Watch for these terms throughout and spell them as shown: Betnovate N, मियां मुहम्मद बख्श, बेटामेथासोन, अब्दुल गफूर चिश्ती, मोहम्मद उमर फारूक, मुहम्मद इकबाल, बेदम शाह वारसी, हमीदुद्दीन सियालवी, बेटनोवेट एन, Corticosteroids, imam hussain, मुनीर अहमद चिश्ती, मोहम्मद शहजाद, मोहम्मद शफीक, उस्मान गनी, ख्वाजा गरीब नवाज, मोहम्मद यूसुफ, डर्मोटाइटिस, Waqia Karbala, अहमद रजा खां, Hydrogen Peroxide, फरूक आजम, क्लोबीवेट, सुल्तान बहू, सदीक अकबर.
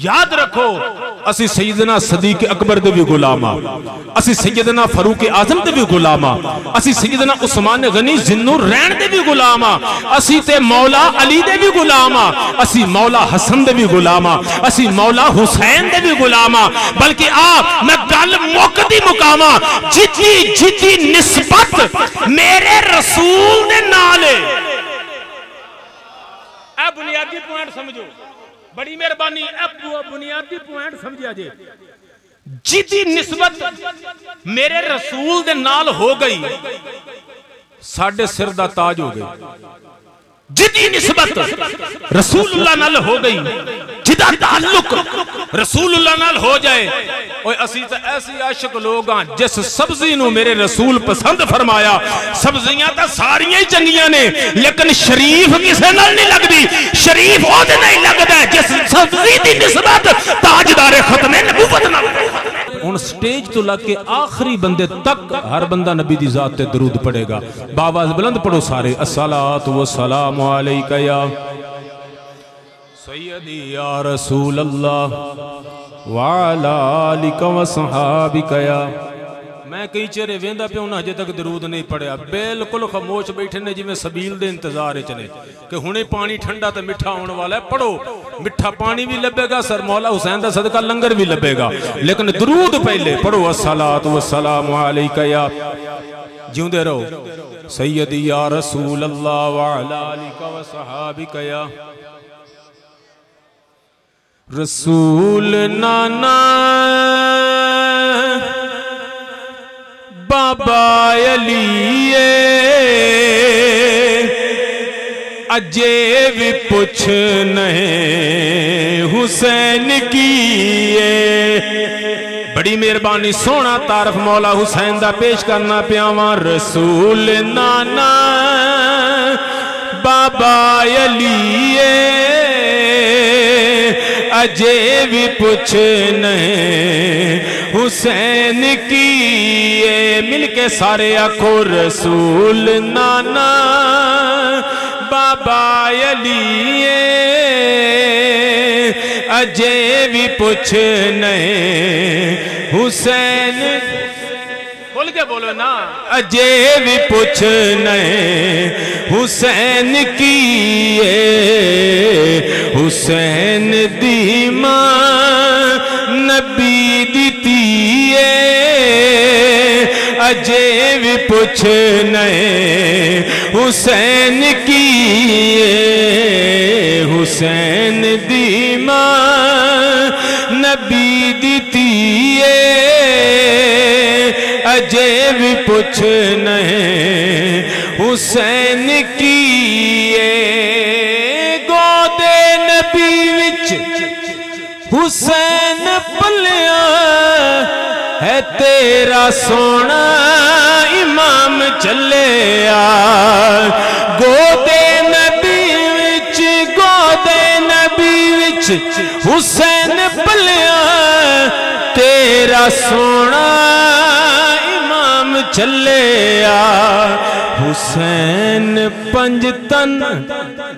याद रखो असी सईदना सदीक अकबर दे भी गुलामा, असी सईदना फरूक आजम दे भी गुलामा, असी सईदना उस्मान गनी जिन्नू रैन दे भी गुलामा, असी ते मौला अली दे भी गुलामा, असी मौला हसन दे भी गुलामा, असी मौला हुसैन दे भी गुलामा। बल्कि आप मैं गल मौके दी मुकामा जितनी जितनी निस्बत मेरे रसूल दे नाल है। ए बुनियादी पॉइंट समझो, बड़ी मेहरबानी बुनियादी पॉइंट समझिया जे जिदी निस्बत मेरे रसूल दे नाल हो गई साडे सिर दा ताज हो गई। जिदी निस्बत रसूलुल्लाह नाल हो गई, जिदा ताल्लुक रसूलुल्लाह नाल हो जाए, ओए असी तो ऐसे आशिक लोग हैं जिस सब्जी नू मेरे रसूल पसंद फरमाया। सब्जियां तो सारियां ही चंगियां ने लेकिन शरीफ किसे नाल नहीं लगदी, शरीफ ओदे नहीं लगदा जिस सब्जी दी निस्बत ताजदार खतमे नबूवत नाल। उन स्टेज तो लाके आखिरी बंदे तक हर बंदा नबी दी जात ते दरूद पड़ेगा। बावाज बुलंद पढ़ो सारे, अस्सलातु वस्सलामु अलैका या सय्यदी या रसूल अल्लाह व अला आलिका व सहाबिका या। मैं कई चेहरे वेंदा पे उन्हें अजे तक दरूद नहीं पढ़िया, बिल्कुल खामोश बैठे ने जिवें सबील दे इंतजार च ने कि हुणे पानी ठंडा तो मिठा होने वाला है। पढ़ो, मिठा पानी भी लभेगा, सर मौला हुसैन दा सदका लंगर भी लभेगा, लेकिन दरूद पहले पढ़ो। अस्सलातु वस्सलामु अलैका या, जिंदे रहो सय्यदी या रसूल अल्लाह व अला आलिका व सहाबिका या। रसूल नाना बाबा अली अजे भी पुछ नहीं हुसैन की है। बड़ी मेहरबानी सोना तारफ मौला हुसैन दा पेश करना प्यावा। रसूल नाना बाबा अली अजे भी पुछ नहीं हुसैन की ये। मिलके सारे आखो रसूल नाना बाबा अली अजे भी पुछ नहीं हुसैन। बोल के बोलो ना, अजे भी पुछ नहीं हुसैन की ये। हुसैन दी मां नबी अजे भी पुछ नहीं हुसैन की ये। हुसैन दी मां नबी दी अजे भी पुछ नहीं हुसैन की ये। गोदे नबी विच हुसैन पलिया है तेरा सोना इमाम चले आ। गोदे नबी विच, गोदे नबी विच हुसैन पलिया तेरा सोना इमाम चले आ। हुसैन पंज तन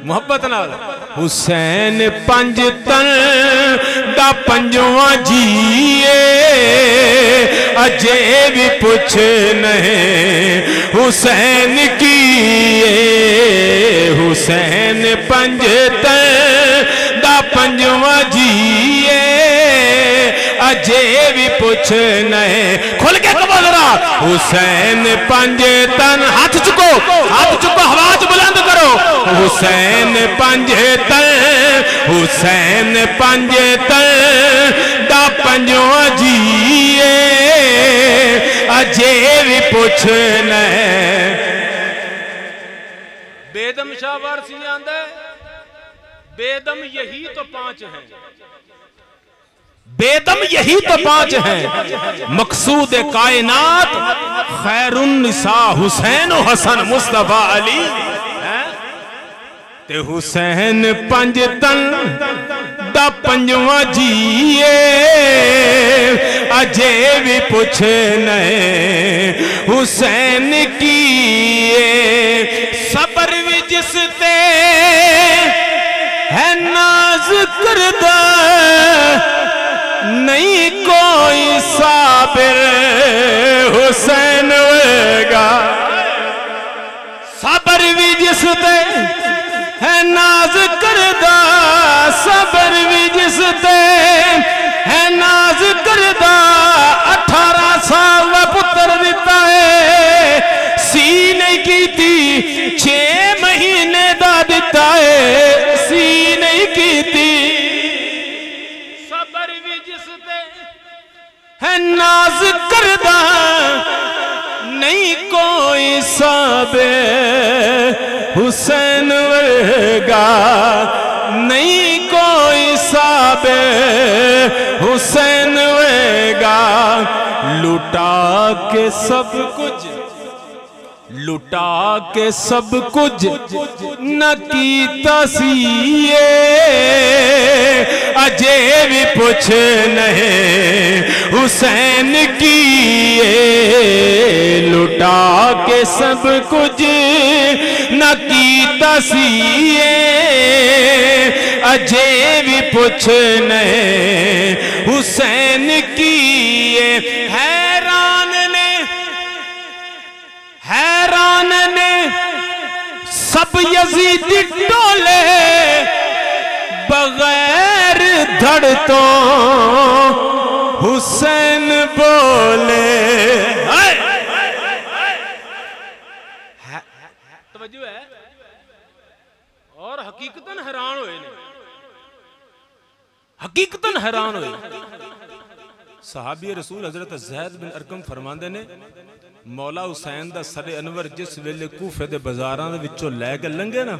मोहब्बत नाल, हुसैन पंज तन दा पंजवा जीए अजे भी पुछ नहीं हुसैन की ये। हुसैन पंज तन दा पंजवा जीए अजे भी पुछ नहीं। खुल के कबूल करा हुसैन पंज तन। हाथ चुको, हाथ चुको, आवाज बुलंद करो। हुसैन पंज तन, हुसैन पंज तन दा पंजवा जीए अजे भी पुछ नहीं। बेदम शाह वारसी आंदा है, बेदम यही तो पांच है, बेदम यही तो पांच है। मकसूद कायनात खैरुन निसा हुसैन हसन मुस्तफा अली ते हुसैन पंज तन दा पंजवा जीए अजे भी पुछ नहीं हुसैन की ये। सबर भी जिसते है नाज करदा नहीं कोई साबिर हुसैन होएगा। सबर भी जिसते है नाज करदा, सबर भी जिसते है नाज करदा। 18 साल का पुत्र दिता है, सीने की थी 6 महीने दा दिता है, सीने की थी। सबर भी जिसते है नाज करदा नहीं कोई साबे हुसैन वर्गा, नहीं कोई साबे हुसैन वर्गा। लुटा के सब कुछ, लुटा के सब कुछ न कीता सीए, अजे भी पुछ नहीं हुसैन की। लुटा के सब कुछ न कीता सीए, अजे भी पुछ नहीं हुसैन की। हैरान ने सब यजीदी टोले बगैर धड़ तो हुसैन बोले। तवज्जो है और हकीकतन हैरान हुए, हकीकतन हैरान हुए। सहाबी रसूल हजरत ज़ैद बिन अरकम फरमांदे ने, मौला हुसैन दा सरे अनवर जिस वेले कूफे दे बाजारां दे विचों लै के लंघे ना,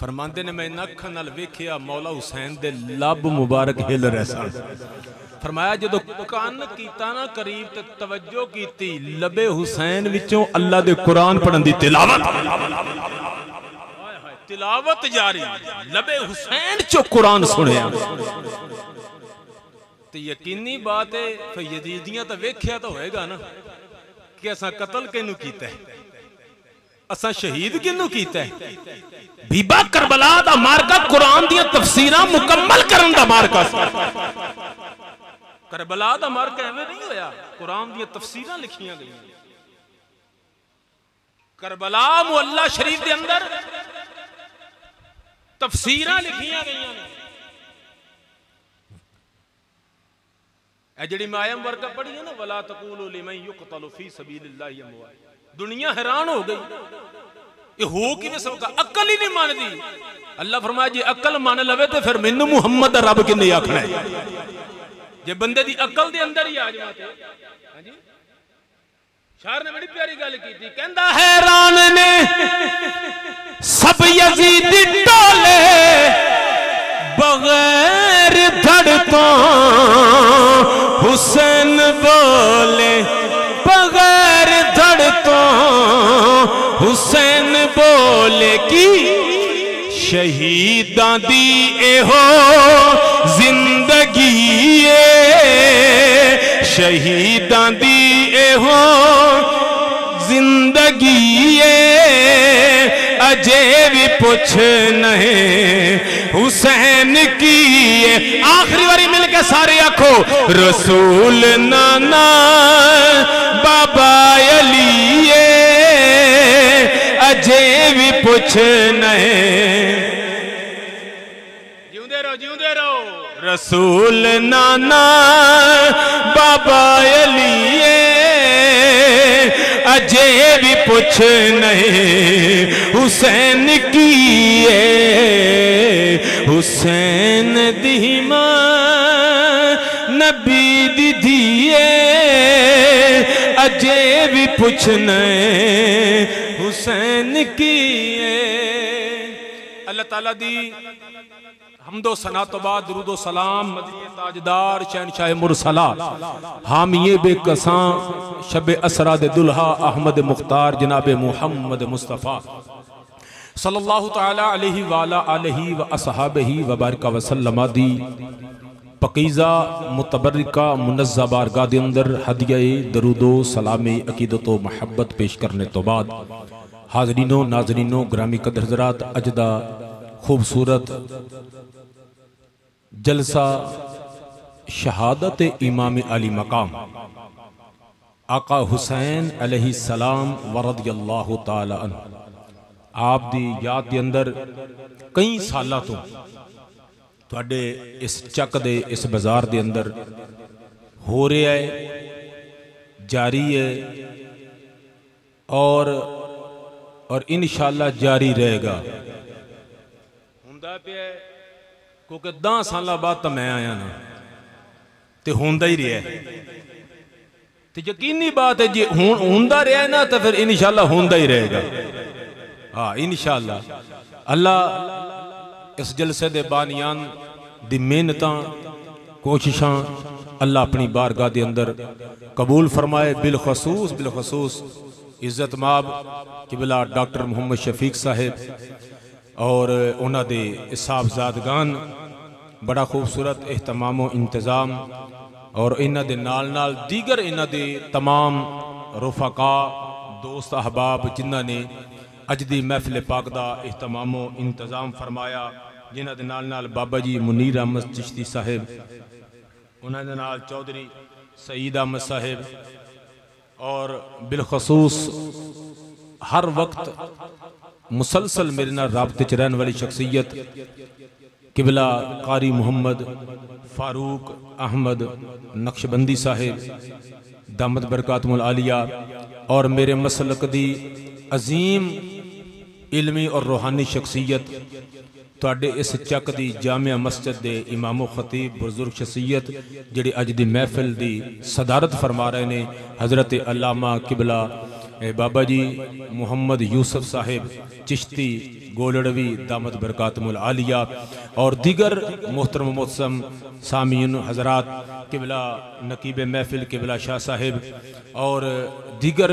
फरमांदे ने मैं अखां नाल वेखिया मौला हुसैन दे लब मुबारक हिल रहे सन। फरमाया जदों कान कीता ना करीब ते तवज्जो कीती, लबे हुसैन विचों अल्लाह दे कुरान पढ़न दी तिलावत, तिलावत जारी, लबे हुसैन चों कुरान सुनिया। यकीनी बात है फिर यजीदियां तो वेख्या तो होएगा ना कि असा कतल किनू कीता है, असा शहीद किनू कीता है। बीबा करबला दा मार्का कुरान दी तफसीरां मुकम्मल करन दा मार्का सी। करबला दा मार्का एवें नहीं होया, कुरान दी तफसीरां लिखियां गईयां। करबला मुअल्ला शरीफ दे अंदर तफसीरां लिखियां गईयां ने। जी मायम वर्ग पढ़ी है ना, वला तकूलू लिमन युक्तलू फी सबीलिल्लाह अमवात। दुनिया हैरान हो गई, ये हो कि नहीं सकता, अकल ही नहीं मानती। अल्लाह फरमाया जी अकल मान लवे तो फिर मैनू मुहम्मद दा रब किन्ने आखना है। जे बंदे दी अकल दे अंदर ही आ जाए। हां जी, शायर ने बड़ी प्यारी गल की थी, कहंदा हैरान ने सब यजीदी टोले बगैर धड़ तो हुसैन बोले, बगैर धड़ तो हुसैन बोले। की शहीदा दी एहो जिंदगी है, शहीदा दी एहो जिंदगी है, अजे भी पुछ नहीं हुसैन की। आखिरी बारी मिलके सारे आखो रसूल नाना बाबा अली, अजे भी पुछ नहीं। जिंदे रहो, जिंदे रहो। रसूल नाना बाबा अली, अजे भी पुछ नहीं हुसैन की। हुसैन दी मां नबी दी धीए, अजे भी पुछने हुसैन की। अल्लाह ताला दी हमदो सना तो बाद दुरूदो सलाम मदीने ताजदार शहनशाह मुरसला हामिए बेकसा शब असरा दे दुल्हा अहमद मुख्तार जनाब मुहम्मद मुस्तफ़ा सल्लल्लाहु ताला अलैहि वाला अलैहि व असहाबही व बारका वसल्लम। दी पकीज़ा मुतबरका मुनज़्ज़ा बारगाह दे अंदर हदियाए दरूदो सलामे अकीदत व मोहब्बत पेश करने तो बाद हाज़रीनो नाज़रीनो ग्रामी कदरज़रात अजदा खूबसूरत जलसा शहादत इमाम अली मकाम आका हुसैन अलैहिस्सलाम वरदियल्लाहु ताला अन्हु। आप दी याद दे अंदर कई सालों तो तुहाडे इस चक दे इस बाजार दे अंदर हो रहा है, जारी है और इंशाअल्लाह जारी रहेगा। हुंदा पिया क्योंकि 10 साल बाद तो मैं आया ना, तो होंदा ही रहा है। तो यकीनी बात है जे होंदा रहा है ना, तो फिर इंशाअल्लाह होंदा ही रहेगा। हाँ, इंशाअल्लाह अल्लाह इस जलसे दे बानियान दी मेहनतां कोशिशां अल्लाह अपनी बारगाह दे अंदर कबूल फरमाए। बिलखसूस इज्जत माब किबला डॉक्टर मोहम्मद शफीक साहब और उन्हां दे साहबजादगान, बड़ा खूबसूरत अहतमाम व इंतज़ाम, और इन्हां दे नाल दीगर इन्हां दे तमाम रुफका दोस्त अहबाब जिन्हां ने अज दी महफिल पाक दा अहतमाम व इंतज़ाम फरमाया, जिन्हां दे नाल बाबा जी मुनीर अहमद चिश्ती साहब, उन्हां दे नाल चौधरी सईद अहमद साहब, और बिलखसूस हर वक्त मुसलसल मेरे नाल राबते च रहने वाली शख्सियत किबला कारी मोहम्मद फारूक अहमद नक्शबंदी साहेब दामद बरकातुल आलिया, और मेरे मसलक दी अजीम इल्मी और रूहानी शख्सियत तुहाडे इस चक दी जामिया मस्जिद दे इमाम खतीब बुजुर्ग शख्सियत जिहड़ी अज दी महफिल दी सदारत फरमा रहे ने, हज़रत अल्लामा किबला बाबा जी मोहम्मद यूसुफ साहेब चिश्ती गोलड़वी दामद बरकातुल आलिया, और दीगर मोहतरम मोहतसम सामीन हजरात किबला नकीब महफिल किबला शाह साहेब और दीगर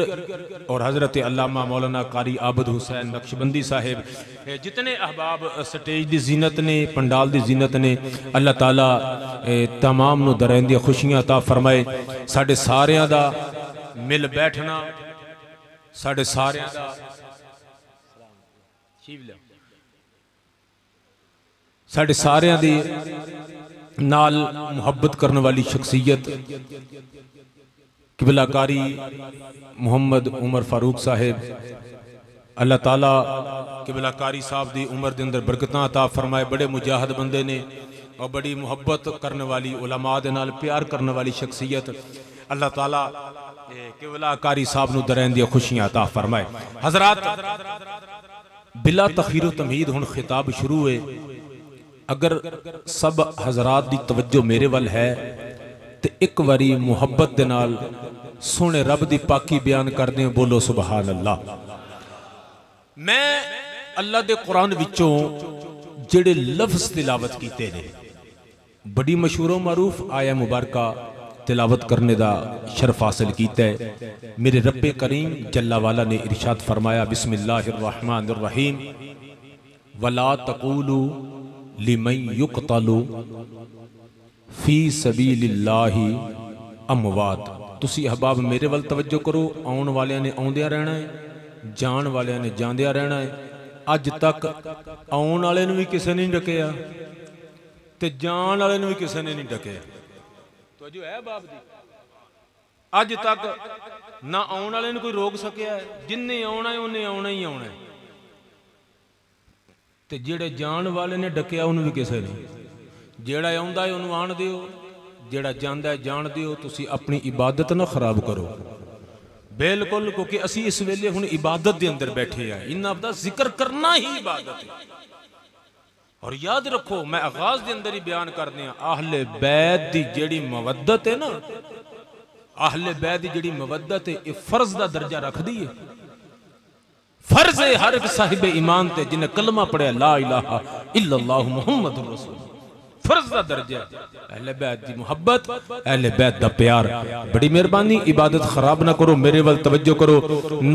और हज़रत अल्लामा मौलाना कारी आबद हुसैन नक्शबंदी साहेब, जितने अहबाब स्टेज दी जीनत ने पंडाल दी जीनत ने, अल्लाह ताला तमाम नू दरैंदियां खुशियां अता फरमाए। साढ़े सारियां दा मिल बैठना, साढ़े सारियां दा साढ़े सारियां दी नाल मुहब्बत करने वाली शख्सियत किबलाकारी मोहम्मद उमर फारूक साहेब, अल्लाह ताला किबलाकारी साहब दी उम्र दे अंदर बरकतां अता फरमाए। बड़े मुजाहद बंदे ने और बड़ी मुहब्बत करने वाली उलमा दे नाल प्यार करने वाली शख्सियत, अल्लाह ताला किबलाकारी साहब नू दरैंदियां खुशियां अता फरमाए। हजरात बिला तखीर तमीद हुन खिताब शुरू है। अगर सब हजरात दी तवज्जो मेरे वाल है तो एक बारी मुहब्बत दे नाल सोने रब दी पाकी बयान कर दें, बोलो सुभान अल्लाह। मैं अल्लाह दे कुरान विचों जेड़े लफ्ज़ तिलावत कीते ने, बड़ी मशहूर मारूफ आया मुबारका तिलावत करने दा शर्फ हासिल कीता है। मेरे रब्बे करीम जल्ला वाला ने इरशाद फरमाया, बिस्मिल्लाहिर्रहमानिर्रहीम वला तकूलू लिमन युक्तलू फी सबीलिल्लाहि अमवात। तुसी अहबाब मेरे वाल तवज्जो करो, आउण वालियां ने आउंदियां रहना है, जाण वालियां ने जांदियां रहना है। अज तक आउण वाले नूं भी किसी ने नहीं डकिया ते जाण वाले नूं भी किसी ने नहीं डकिया। तो जो है बाप दी अज तक ना आने वाले कोई रोक सकिया है, जिन्हें आना है उन्हें आना ही आना है, तो जेड़े जान वाले ने डकिया उन्हें भी किसी ने, जेड़ा आंदा है उन्होंने आन दिओ, जेड़ा जांदा है जान दिओ। तुसी अपनी इबादत ना खराब करो बिल्कुल, क्योंकि असी इस वेले हुण इबादत दे अंदर बैठे हैं। इन्ना दा जिक्र करना ही इबादत है। और याद रखो, मैं आगाज के अंदर ही बयान कर दिया, आहले बैत दी जेड़ी मवद्दत है ना, आहले बैत दी जेड़ी मवद्दत है, ये फर्ज दा दर्जा रखदी है। फर्ज है हर एक साहिब ईमान ते जिन्हें कलमा पढ़िया ला इलाहा इल्लल्लाह मुहम्मदुर रसूल, फर्ज दा दर्जा है। अहले बैत दी मुहब्बत, अहले बैत दा प्यार। बड़ी मेहरबानी, इबादत खराब ना करो, मेरे वाल तवज्जो करो।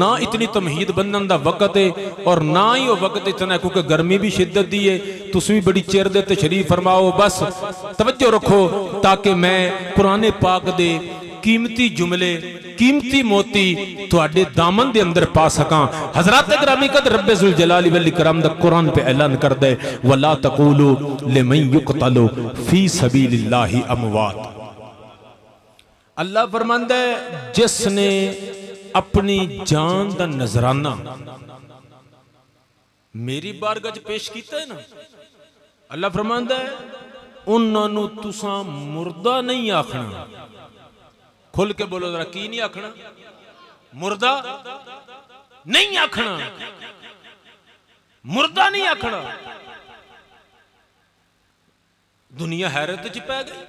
ना इतनी तमहीद बनने दा वक्त है और ना ही वो वक्त इतना, क्योंकि गर्मी भी शिद्दत दी है। तुसी भी बड़ी चेयर दे तशरीफ फरमाओ, बस तवज्जो रखो ताकि मैं पुराने पाक दे कीमती जुमले कीमती मोती तुहाडे दामन दे अंदर पा सका। हजरत गिरामी कद रब्बे जुल जलाल वल इकराम दा कुरान पे ऐलान कर दे वला तकुलू लिमन युक्तलू फी सबीलिल्लाहि अमवात। अल्लाह फरमांदा है जिसने अपनी जान दा नजराना मेरी बारगाह च पेश कीता है ना, अल्लाह फरमांदा है उन्होंने तुसा मुर्दा नहीं आखना। खुल के बोलो जरा की नहीं आखना, मुर्दा नहीं आखना, मुर्दा नहीं आखना। दुनिया हैरत च पै गई,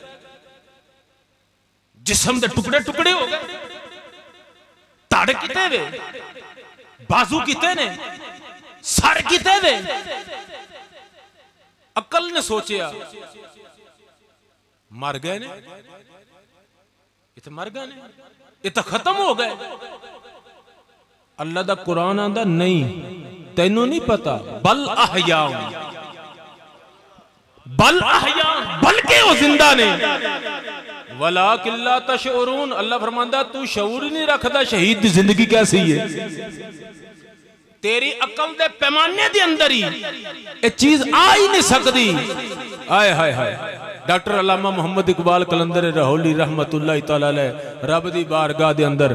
जिस्म के टुकड़े टुकड़े हो गए, धड़ किते वे, बाजू किते ने, सर किते वे। अकल ने सोचा मर गए ने, इतने मर गए ने, इतने खत्म हो गए। अल्लाह दा कुरान आंदा नहीं तैनू नहीं पता बल अहया बल्कि वो जिंदा ने वला किल्ला तशऊरून। अल्लाह फरमांदा तू शऊर नहीं रखता शहीद की जिंदगी कैसी है, तेरी अकल दे पैमाने दे अंदर ही ये चीज आ ही नहीं सकती। आए हाय हाय डॉक्टर अल्लामा मुहम्मद इकबाल कलंदर रहोली रहमतुल्लाह तआला अलैह रब दी बारगाह दे अंदर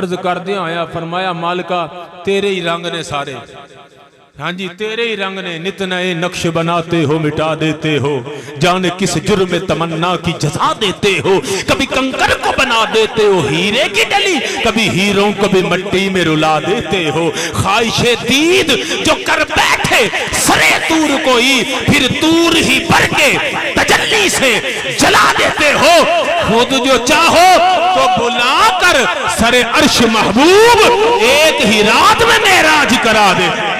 अर्ज करदियां आया फरमाया मालिका तेरे ही रंग ने सारे, हाँ जी तेरे ही रंग ने, नित नए नक्श बनाते हो मिटा देते हो, जाने किस जुर्म में तमन्ना की जजा देते हो। कभी कंकर को बना देते हो हीरे की डली, कभी हीरों को भी मट्टी में रुला देते हो। ख्वाहिशे दीद जो कर बैठे सरे तूर को ही, फिर तूर ही भर के तजल्ली से जला देते हो। खुद जो चाहो तो बुला कर सरे अर्श महबूब एक ही रात में मेराज करा देते।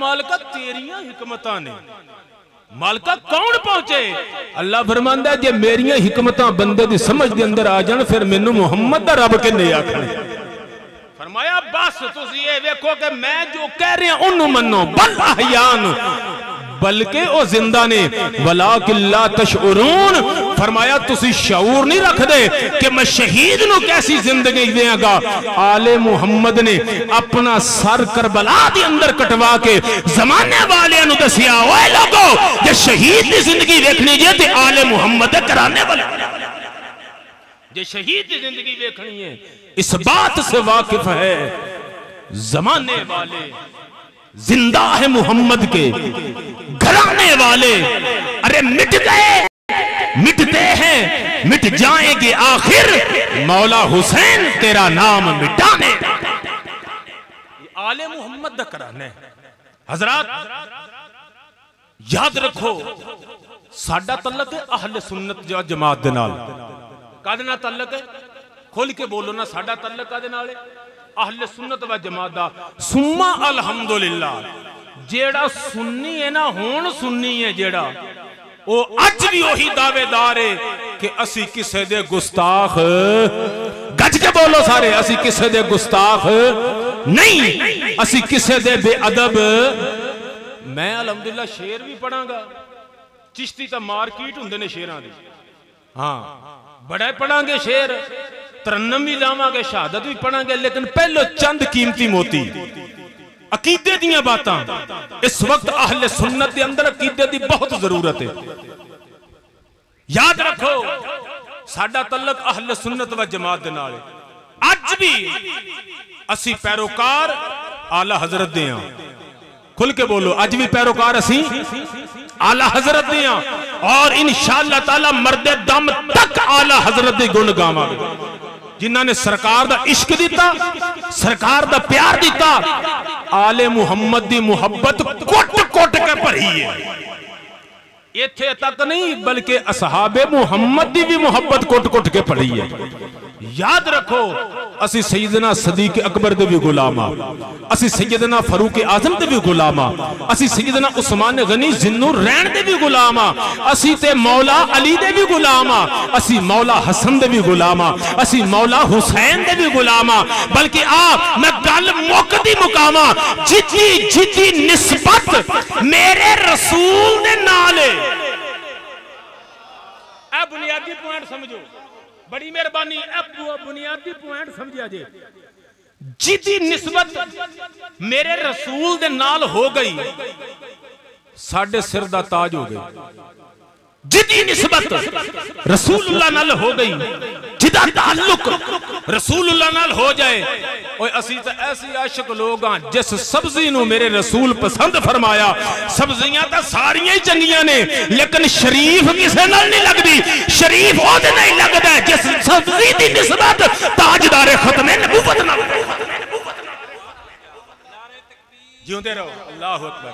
मालका तेरिया हिकमतां ने मालका कौन पहुंचे? अल्लाह फरमांदा जे मेरिया हिकमतां बंदे दी समझ दे अंदर आ जान फिर मैनू मुहम्मद दा रब किने आखना। फरमाया बस तुसी ये देखो कि मैं जो कह रहा उन्नू मन्नो बल अहयान बल्कि वो जिंदा ने वलाकिल्ला तशऊरून। फरमाया तुसी शऊर नहीं रखते कि मैं शहीद नू कैसी जिंदगी देंगा। आले मुहम्मद ने अपना सर करबला दे अंदर कटवा के जमाने वाले नू दसिया ओए लोगो जे शहीद दी जिंदगी देखनी जे ते आले मुहम्मद दे कराने वाले जे शहीद दी जिंदगी देखनी है। इस बात से वाकिफ है जमाने वाले, जिंदा है मुहम्मद के घराने वाले। अरे मिट गए मिटते हैं, मिट जाएंगे आखिर, मौला हुसैन तेरा नाम मिटाने। आले मुहम्मद दा कराने। हजरात याद रखो साडा तल्लक है अहले सुन्नत व जमात दे नाल। कादे नाल तल्लक है? खोल के बोलो ना साडा तल्लक कादे नाल है? अहले सुन्नत व जमात दा। सुम्मा अलहम्दुलिल्लाह जेड़ा सुन्नी है ना होन सुन्नी है जेड़ा ओ आज भी वही दावेदार है कि असी किसे दे गुस्ताख, गज के बोलो सारे, असी किसे दे गुस्ताख नहीं, असी किसे दे बेअदब। मैं अलहमदुल्ला शेर भी पढ़ांगा, चिश्ती तो मार्केट हुंदे ने शेरां दी, हाँ बड़े पढ़ांगे शेर, 93 भी लावांगे, शहादत भी पढ़ांगे, लेकिन पहलो चंद कीमती मोती अकीदे दियां बातां। इस वक्त अहले सुन्नत के अंदर अकीदे की बहुत जरूरत है। याद रखो साडा तल्लक अहले सुन्नत व जमात दे नाल। अज भी असी पैरोकार आला हजरत दे हां। खुल के बोलो अज भी पैरोकार असी आला हजरत दे हां और इंशाअल्लाह ताला मरदे दम तक आला हजरत दे गुण गावांगे। जिन्हां ने सरकार दा इश्क दिता, सरकार दा प्यार दिता, आले मुहम्मद दी मुहब्बत कोट कोट के भरी है। इत्थे तक नहीं बल्कि असहाबे मुहम्मद दी भी मुहब्बत कोट कोट के भरी है। याद रखो असी सैयदना सदीक अकबर दे भी गुलाम आ, असी सैयदना फरूक आजम दे भी गुलाम आ, असी सैयदना उस्मान गनी जिन्नू रैन दे भी गुलाम आ, असी ते मौला अली दे भी गुलाम आ, असी मौला हसन दे भी गुलाम आ, असी मौला हुसैन दे भी गुलाम आ। बल्कि आ मैं गल मुकदी मुकामा जिती जिती निस्बत मेरे रसूल दे नाल। ए बुनियादी पॉइंट समझो बड़ी मेहरबानी। अब बुनियादी पॉइंट समझिया जे जिदी निस्बत मेरे रसूल दे नाल हो गई साडे सिर दा ताज हो गई। जिदी निस्बत रसूलुल्लाह नाल हो गई जिदा ताल्लुक रसूलुल्लाह नाल हो जाए और असी तो ऐसे आशिक लोग हैं जिस सब्जी नू मेरे रसूल पसंद फरमाया। सब्जियां तो सारिया ही चंगियां ने लेकिन शरीफ किसी नाल नहीं लगती। शरीफ वो नहीं लगता जिस सब्जी की निस्बत ताजदारे खत्मे नबूवत नाल। जिंदे रहो अल्लाहु अकबर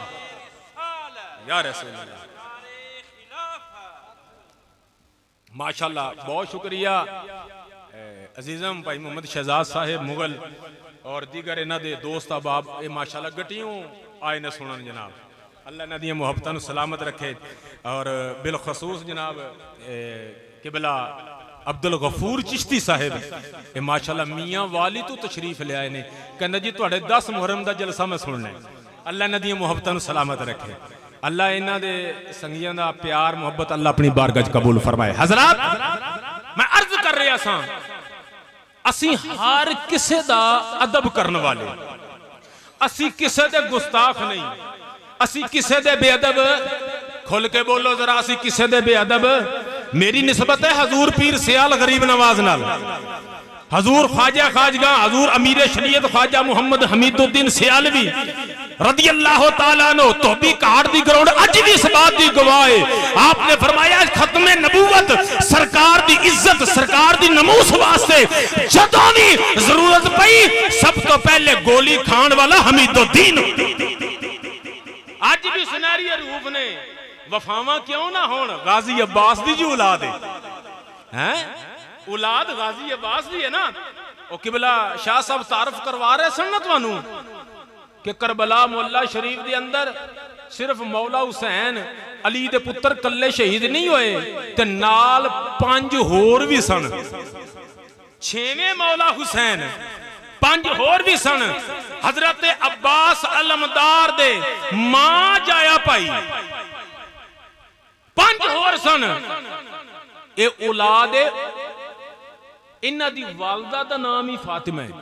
या रसूल अल्लाह। माशाल्लाह बहुत शुक्रिया अजीजम भाई मोहम्मद शहजाद साहब मुगल और दीगर इन्हों के दोस्त अहबाब ये माशाल्लाह गटियों आए ने सुनन जनाब। अल्लाह इन्हों दी मुहब्बतां सलामत रखे। और बिलखसूस जनाब किबला अब्दुल गफूर चिश्ती साहब ये माशाल्लाह मियाँ वाली तो तशरीफ ले आए ने। कहना जी तुहाडे 10 मुहर्रम का जलसा मैं सुनना है। अल्लाह इन्हों दी मुहब्बतां सलामत रखे। अल्लाह इन्हां दे संगियां दा प्यार मुहब्बत अल्लाह अपनी बारगाह कबूल फरमाए। हजरात मैं अर्ज कर रहा सां असी हर किसी दा अदब करने वाले, असी किसी दे गुस्ताख नहीं, असी किसी दे बेअदब, खुल के बोलो जरा असी किसी दे बेअदब। मेरी निस्बत है हजूर पीर सियाल गरीब नवाज नाल, हजूर ख्वाजा खाजगा हजूर अमीर शरीयत ख्वाजा मुहम्मद हमीदुद्दीन सियालवी रदी अल्लाह तआला नो तौबी काट दी ग्राउंड अज भी इस बात दी गवाह है। आपने फरमाया खत्मे नबूवत सरकार दी इज्जत सरकार दी नमूस वास्ते जदों भी जरूरत पई सब तो पहले गोली खान वाला हमीदुद्दीन। अज भी सिनेरियो रूप ने वफावां क्यों ना होण गाजी अब्बास दी जी औलाद है। औलाद गाजी अब्बास दी है ना। ओ किबला शाह साहब तारफ करवा रहे सन ना तुहानू कि करबला मोहल्ला शरीफ दे अंदर सिर्फ मौला हुसैन अली दे पुत्र कल्ले शहीद नहीं होए ते नाल 5 होर भी सन। 6वें मौला हुसैन 5 होर भी सन। हजरत अब्बास अलमदार दे मां जाया पाई 5 होर सन। ए औलाद इन्हां दी वालदा दा नाम ही फातिमा है।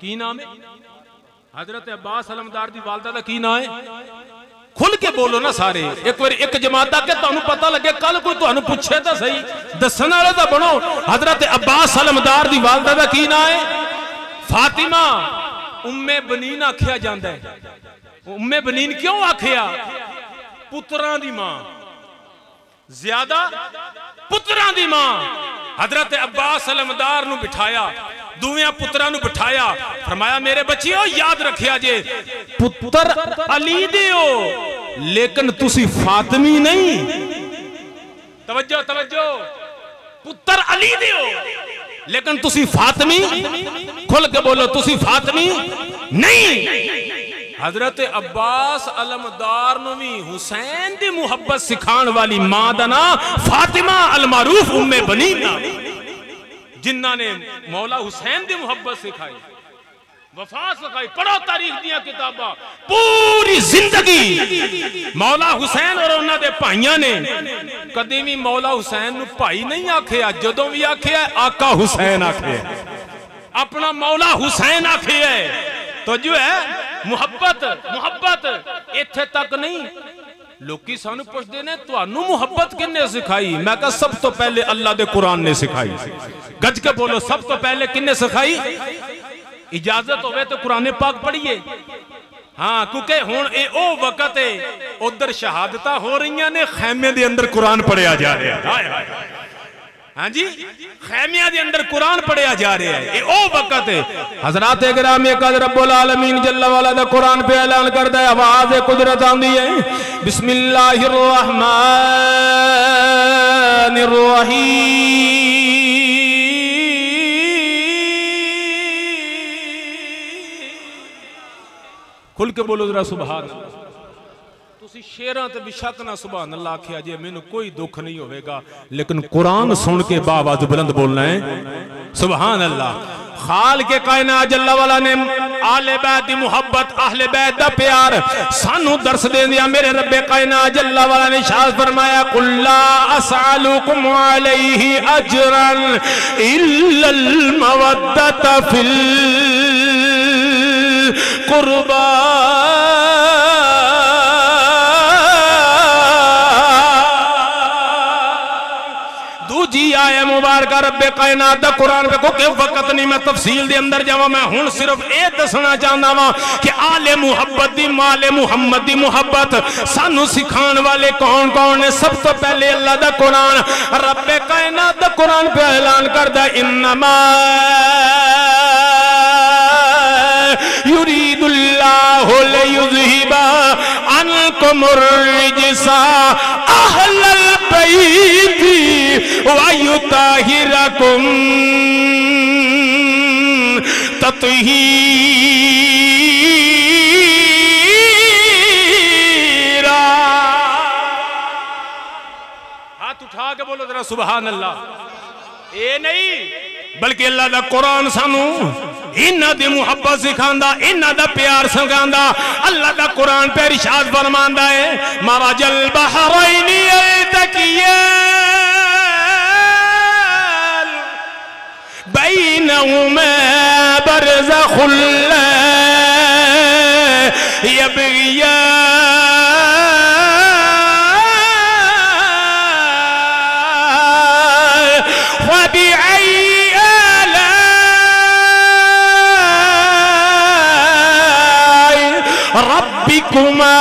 की नाम है? हजरत अब्बास अलमदार दी वालदा दा की नाम है? खुल के बोलो ना सारे एक बार एक जमाता के तुहानू पता लगे। कल कोई तुहानू पूछे तो सही दस्सण वाले तो बनो। हजरत अब्बास अलमदार दी वालदा दा की नाम है? फातिमा उम्मे बनीन आख्या जांदा है। उम्मे बनीन क्यों आख्या? पुत्रां दी मां, ज्यादा पुत्रां दी मां। हजरत अब्बास अलमदार नू बिठाया दूसरे पुत्रां नू बिठाया फरमाया मेरे बच्चियों याद रखिया जे पुत्र अली दे हो लेकिन तुसी फातिमी नहीं। तवज्जो तवज्जो पुत्र अली दे हो लेकिन तुसी फातिमी, खुल के बोलो तुसी फातिमी नहीं। हजरत अब्बास अलमदार नू भी हुसैन दी मुहब्बत सिखाण वाली मां दा नाम फातिमा अलमारूफ उम्मे बनीना। जिन्ना ने मौला हुसैन दी मुहब्बत सिखाई वफा सिखाई। पढ़ो तारीख दिया किताबा पूरी जिंदगी मौला हुसैन और उन्हां दे भाइयां ने कदी भी मौला हुसैन नू भाई नहीं आख्या। जदों भी आख्या आका हुसैन आख्या अपना मौला हुसैन आख्या। तो जो है मुहब्बत मुहब्बत इत्थे तक नहीं। लोकी सानू पुछदे ने तुहानू मुहब्बत किन्ने सिखाई? मैं कहा सब तो पहले अल्लाह दे कुरान ने सिखाई। गज के बोलो सब तो पहले किन्ने सिखाई? इजाजत होवे तो कुरान पाक पढ़िए। हाँ क्योंकि हुण ए ओ वक्त है उधर शहादता हो रही ने खैमे दे अंदर कुरान पढ़िया जा रहा है। हाँ जी खैमिया के अंदर कुरान पढ़िया जा रहा है। ओ वक्त हजरात ग्रामी रब्बुल आलमीन जल्ला वाला दा कुरान पे ऐलान करता है। आवाज कुदरत आती है बिस्मिल्लाहिर्रहमानिर्रहीम। खुल के बोलो जरा सुभान। शेरां ते बिशक ना सुभान अल्लाह आखिया जे मैनू कोई दुख नहीं होगा लेकिन कुरान सुन के बावज़ बुलंद बोलना है सुभान अल्लाह। खाल के कायनात जल्ला वाला ने आले बैत दी मुहब्बत आहले बैत दा प्यार सानू दर्स देंदिया मेरे रब्बे कायनात जल्ला वाला ने शाद फरमाया कुल्ला असअलुकुम अलैहि अजरन इल्लल मवद्दत फिल कुर्बा मुबारका रब्बे कायनात दा कुरान को के वक्त नहीं मैं तफसील दे अंदर जावा मैं हुन सिर्फ ए दसना चाहंदा वां कि आले मुहब्बत दी माले मुहम्मद दी मुहब्बत सानू सिखाण वाले कौन कौन ने। सब तो पहले अल्लाह दा कुरान रब्बे कायनात दा कुरान पे ऐलान करदा इन्नमा युरीदुल्लाहु लियुज़हिबा अनकुमुर रिजसा अहलल बैती वायुताहिरकुम तत्हीरा। हाथ उठा के बोलो जरा सुभान अल्लाह। ये नहीं बल्कि अल्लाह दा कुरान सानू इन्हां दी मुहब्बत सिखांदा, इन्हां दा प्यार सिखांदा। अल्लाह दा कुरान पे इरशाद फरमांदा है मरजल बहरैनी अलतकियान बैनहुमा बरज़खुल ला यबगियान वबि रब्बिकुमा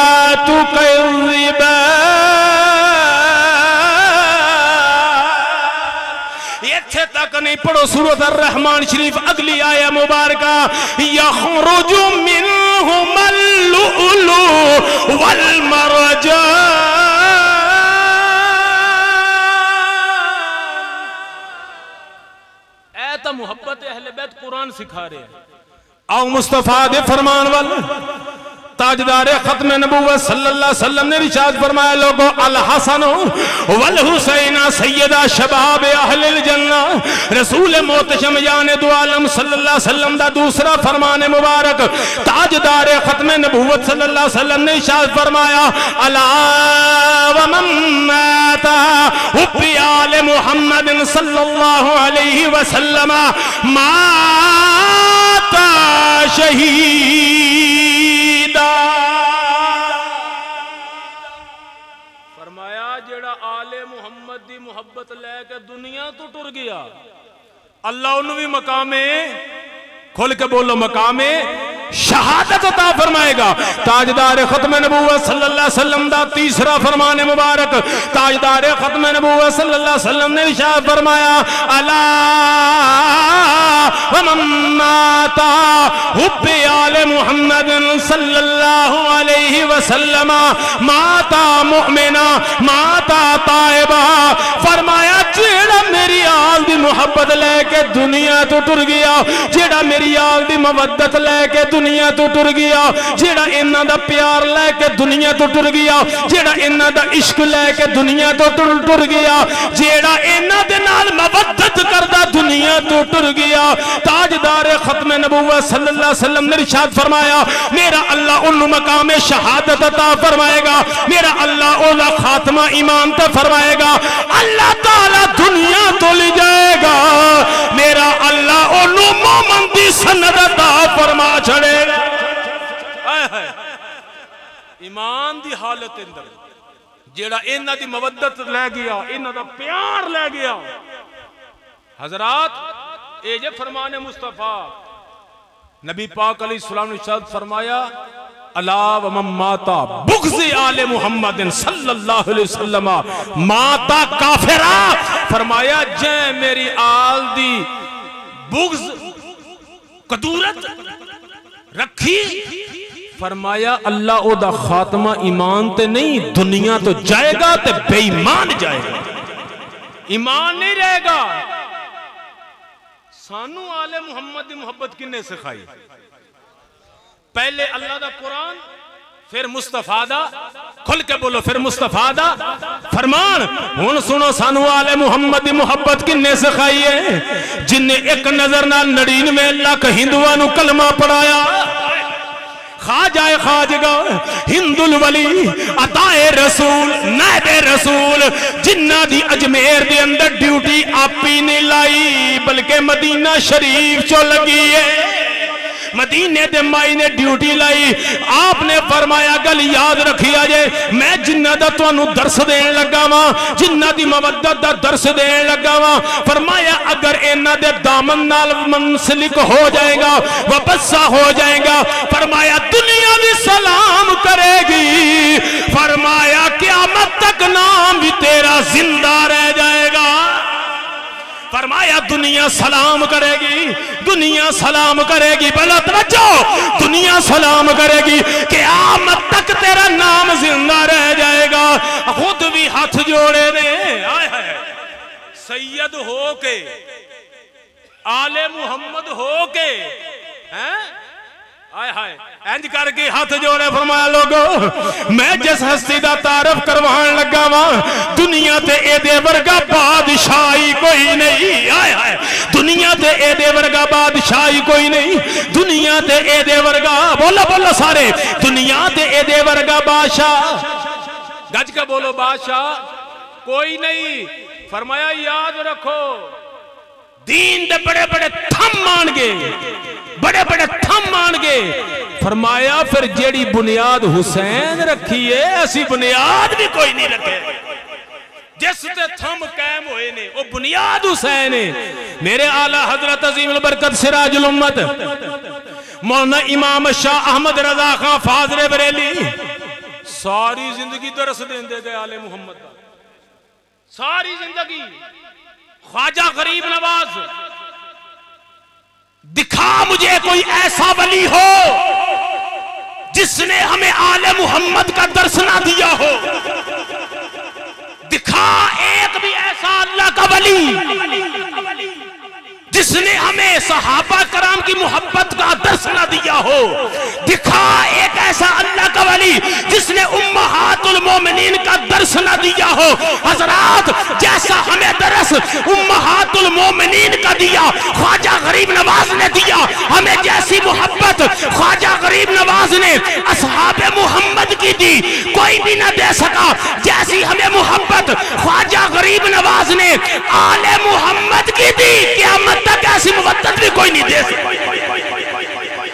तुकज़्ज़िबान। इत्थे तक नहीं पढ़ो सूरत रहमान शरीफ अगली आया मुबारका यखरुजु मिनहुमल लुलू वल मरजान। ऐ तो मुहब्बत अहले बैत कुरान सिखा रहे आओ मुस्तफा दे फरमान वाले ताजदारे खत्म नबूवत सल्लल्लाहु अलैहि वसल्लम ने इरशाद फरमाया लोगों अल हसन वल हुसैन सैयदा शबाब अहलिल जन्ना। रसूल मोहतरम जान दो आलम सल्लल्लाहु अलैहि वसल्लम दा दूसरा फरमान मुबारक ताजदारे खत्म नबूवत सल्लल्लाहु अलैहि वसल्लम ने इरशाद फरमाया अला व मम्माता हुब्बी आले मुहम्मद सल्लल्लाहु अलैहि वसल्लम माता शहीद। फरमाया जेड़ा आले मुहम्मद दी मुहब्बत लेके दुनिया तो टुर गया अल्लाह उन्हें भी मकामे खोल के बोलो मकामे शहादत अता फरमाएगा। ताजदार खत्म नबूवत सल्लल्लाहु अलैहि वसल्लम दा तीसरा फरमान मुबारक ताजदार खत्म नबूवत सल्लल्लाहु अलैहि वसल्लम ने इरशाद फरमाया अला वमम्माता हुब्बी आले मुहम्मद सल्लल्लाहु अलैहि वसल्लम माता मुमिना माता तायबा। फरमाया जेड़ा मेरी आल दी मुहब्बत लेके दुनिया तो टुर गया, जेड़ा मेरी आल दी मुहब्बत लेके दुनिया तो टुर गया, जेड़ा इन्हां दा प्यार लेके दुनिया तो टुर गया, जेड़ा इन्हां दा इश्क लेके दुनिया तो टुर गया, जेड़ा इन्हां दे नाल मुहब्बत करदा दुनिया तो टुर गया। ताजदार खत्म नबूवत सल्लल्लाहु अलैहि वसल्लम ने इरशाद फरमाया मेरा अल्लाह उन्हें मकामे शहादत अता फरमाएगा, मेरा अल्लाह ओला खात्मा इमाम तो फरमाएगा, अल्लाह ताला दुनिया तो ले जाएगा, मेरा अल्लाह ओनू मोमन दी सनद अता फरमा छड़ेगा। ईमान दी हालत अंदर जेड़ा इन्हां दी मवद्दत लै गया, इन्हां दा प्यार लै गया। हजरात ए जे फरमाने मुस्तफा नबी पाक अलैहिस्सलाम ने इरशाद फरमाया अलाव माता बुग़्ज़े आले मुहम्मद सल्लल्लाहु अलैहि वसल्लम माता काफिरा। फरमाया जै मेरी आल दी बुग़्ज़ कदूरत रखी, फरमाया अल्लाह ओदा खात्मा ईमान ते नहीं दुनिया तो जाएगा ते बेईमान जाएगा, ईमान नहीं रहेगा। सानू आले मुहम्मद दी मुहब्बत किन्ने सिखाई? पहले अल्लाह दा कुरान फिर मुस्तफा दा, खुल के बोलो फिर मुस्तफा दा फरमान। हुन सुनो सानू आले मुहम्मद दी मुहब्बत किन्ने सिखाई है, जिन्ने एक नजर नाल 99 लाख हिंदुआं नू कलमा पढ़ाया। खाजाए खाजगा हिंदुल वली अताए रसूल नाबे रसूल, जिन्ना दी अजमेर दे अंदर ड्यूटी आपी ने लाई बल्कि मदीना शरीफ चो लगी है। मदीने दे माई ने ड्यूटी लाई। आपने फरमाया गल याद रखिया जे, मैं जिन्ना दा तुहानू दर्स देन लगा वा, जिन्ना दी मुहब्बत दा दर्स देन लगा वा, फरमाया अगर इन्हां दे दामन नाल मुंसलिक हो जाएगा, वाबस्सा हो जाएगा, फरमाया दुनिया भी सलाम करेगी, फरमाया क़यामत तक नाम भी तेरा जिंदा रह जाएगा। फरमाया दुनिया सलाम करेगी, दुनिया सलाम करेगी, भला तवज्जो, दुनिया सलाम करेगी, क़यामत तक तेरा नाम जिंदा रह जाएगा। खुद भी हाथ जोड़े ने सैयद हो के, आले मुहम्मद हो के, हैं आए हाय इंज करके हाथ जोड़े। फरमाया लोगो, मैं जिस हस्ती का तारफ करवान लगा वा, दुनिया ते एदे वर्गा बादशाही कोई नहीं। आए हाय, दुनिया ते एदे वर्गा बादशाही कोई नहीं, दुनिया ते एदे वर्गा, बोलो बोलो सारे, दुनिया ते एदे वर्गा बादशाह, गज के बोलो बादशाह कोई नहीं। फरमाया याद रखो, दीन दे बड़े बड़े थम आन गए, बड़े बड़े थम आन गए। फरमाया फिर जेड़ी बुनियाद हुसैन रखी है, ऐसी बुनियाद भी कोई नहीं रखे। जिस ते थम कायम होए ने, वो बुनियाद हुसैन है। मेरे आला हजरत अजीमुल बरकत सिराजुल उम्मत मौलाना इमाम शाह अहमद रजा खां फाजरे बरेली सारी जिंदगी दरस देंदे गए आले मुहम्मद दा, सारी जिंदगी। ख्वाजा गरीब नवाज, दिखा मुझे कोई ऐसा वली हो जिसने हमें आले मुहम्मद का दर्श ना दिया हो। दिखा एक भी ऐसा अल्लाह का वली जिसने हमें सहाबा कराम की मोहब्बत का दर्श ना दिया हो। दिखा एक ऐसा अल्लाह का वली जिसने उम्महातुल मोमिनीन का दर्श ना दिया हो। हजरात, जैसा हमें दर्श उम्महातुल मोमिनीन का दिया ख्वाजा गरीब नवाज ने दिया, हमें जैसी मोहब्बत ख्वाजा गरीब नवाज ने असहाबे मुहम्मद की दी, कोई भी ना दे सका। जैसी हमें मोहब्बत ख्वाजा गरीब नवाज ने आले मुहम्मद की दी, क़यामत तक ऐसी मुहब्बत भी कोई नहीं दे सकता,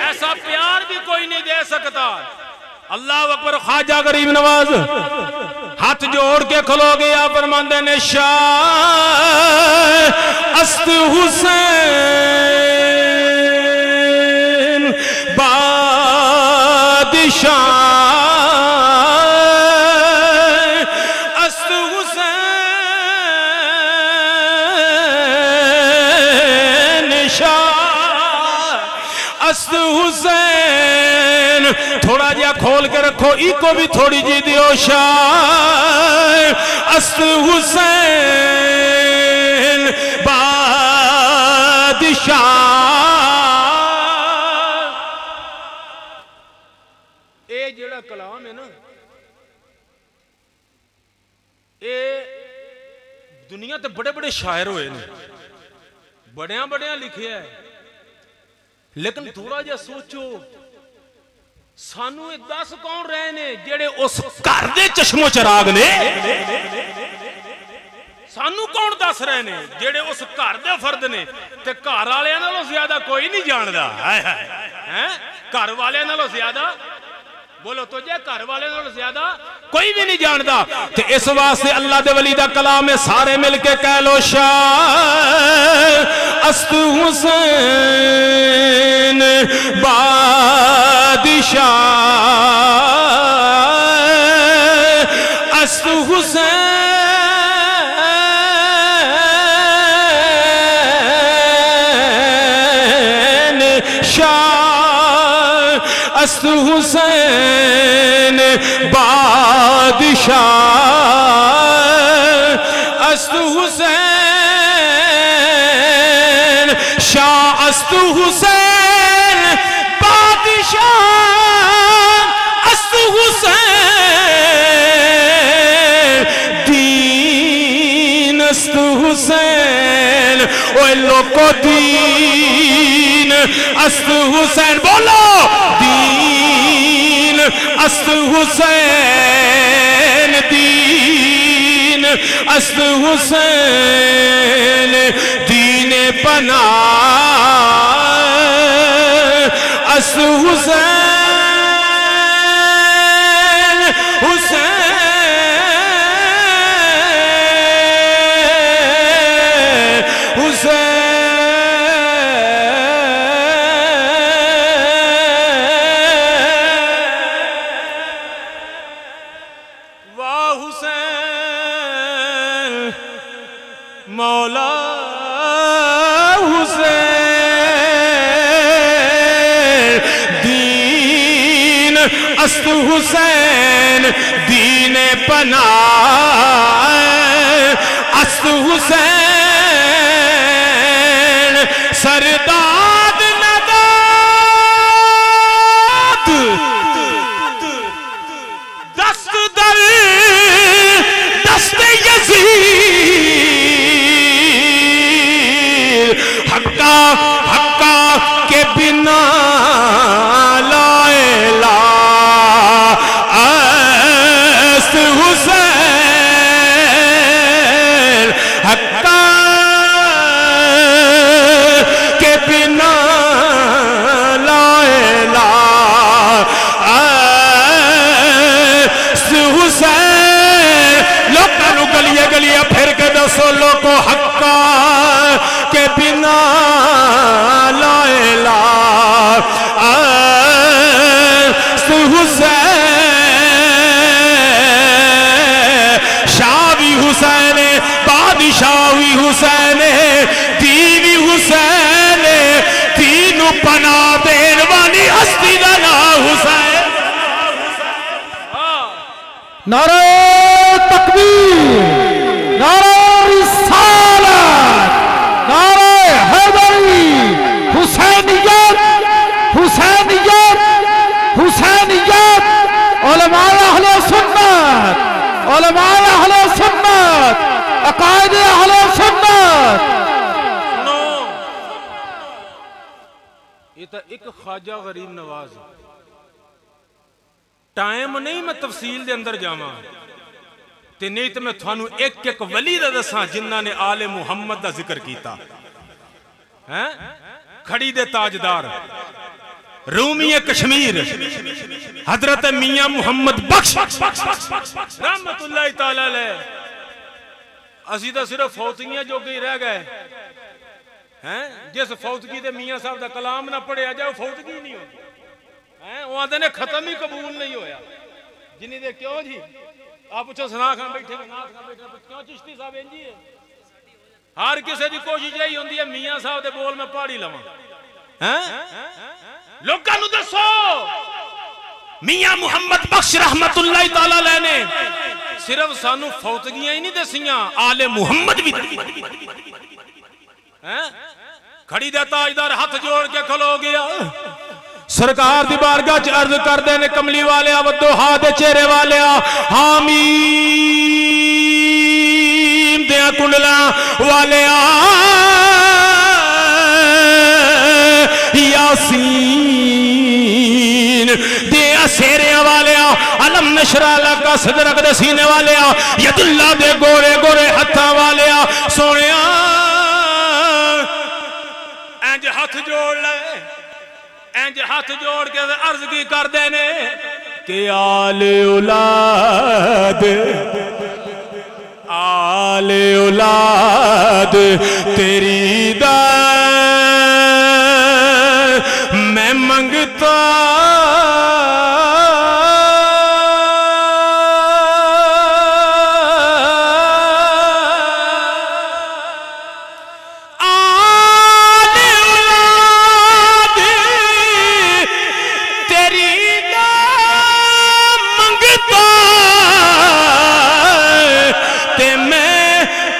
ऐसा प्यार भी कोई नहीं दे सकता। अल्लाह अकबर। ख्वाजा गरीब नवाज हाथ जोड़ के खलो गया। फरमाते ने शाह अस्त हुसैन बादशाह, थोड़ा जा खोल के रखो, इको भी थोड़ी जी दियो। शाह अस्त हुसैन बादशाह, ये जेड़ा कलाम है ना, ये दुनिया ते बड़े बड़े शायर होए ने, बड़िया बड़िया लिखिया है, लेकिन थोड़ा जा सोचो सानू 10 कौन रहे ने जेड़े उस घर दे चश्मो चिराग ने। सानू कौन दस रहे ने जेड़े उस घर दे फर्द ने, ते घर वाले नालों ज्यादा कोई नहीं जानदा। हाय हाय, हैं घर वाले नालों ज्यादा, बोलो तो जे घर वाले नालों ज्यादा कोई भी नहीं जानता। ते इस वास्ते अल्लाह दे वली दा कलाम है, सारे मिलके कह लो शाह अस्त हुसैन बादशाह, अस्त हुसैन शाह, अस्त हुसैन बादशाह, अस्त हुसैन शाह, अस्त हुसैन बादशाह, अस्त हुसैन। हुसैन ओए लोको दीन अस्त हुसैन, बोलो दीन अस्त हुसैन, दीन अस्त हुसैन दीन बना अस्त हुसैन अस्त हुसैन दीन पना अस्त हुसैन सरदाद नदाद दस्त दर दस्त यज़ीद हक्का हक्का के बिना सोलों को हक्का के बिना लाएला हुसैन शावी हुसैन बादशाही हुसैन दीवी हुसैन तीनों पना देन वाली हस्ती दला हुसैन। नारे तकबीर, नारे एक ख्वाजा गरीब नवाज। टाइम नहीं मैं तफसील दे अंदर जावा ते नहीं तो मैं थानू एक एक वली दा दसा जिन्ना ने आले मुहम्मद दा जिक्र कीता है। खड़ी दे ताजदार रूमी कश्मीर हजरत मियां मुहम्मद बख्श रहमतुल्लाहि तआला अलैह। असी तो सिर्फ फौतियां जो ही रह गए हैं। जिस फौतगी दे मियां साहब दा कलाम ना पढ़िया जाए फौतगी नहीं होती है। वो आते ने खत्म ही कबूल नहीं होया जिन्नी दे। क्यों जी आप पूछो सना खां बैठे क्यों चिश्ती साहब इंजी है। हर किसी की कोशिश यही होती है मियां साहब दे बोल मैं पढ़ ही लवां। लोगों को दसो मियां मुहम्मद बख्श रहमतुल्लाहि तआला अलैह ने सिर्फ सानू फौतगियां ही नहीं दसियां आले मुहम्मद भी हैं। खड़ी दा ताजदार हाथ जोड़ के खलो गया सरकार दी बारगाह च अर्ज करदे ने कमली वाले वदोहा दे चेहरे वाले हामीम दे कुंडला वाले यासीन दे असेरे वाले अलम नशरा लगा सदरक दे सीने वाले यदुल्ला दे गोरे गोरे हथा वाले सोने इंज हाथ जोड़ ले इंज हाथ जोड़ के अर्ज की करते ने के आले औलाद आले औलाद तेरी दा मंगता तेरी ना मंगता ते मैं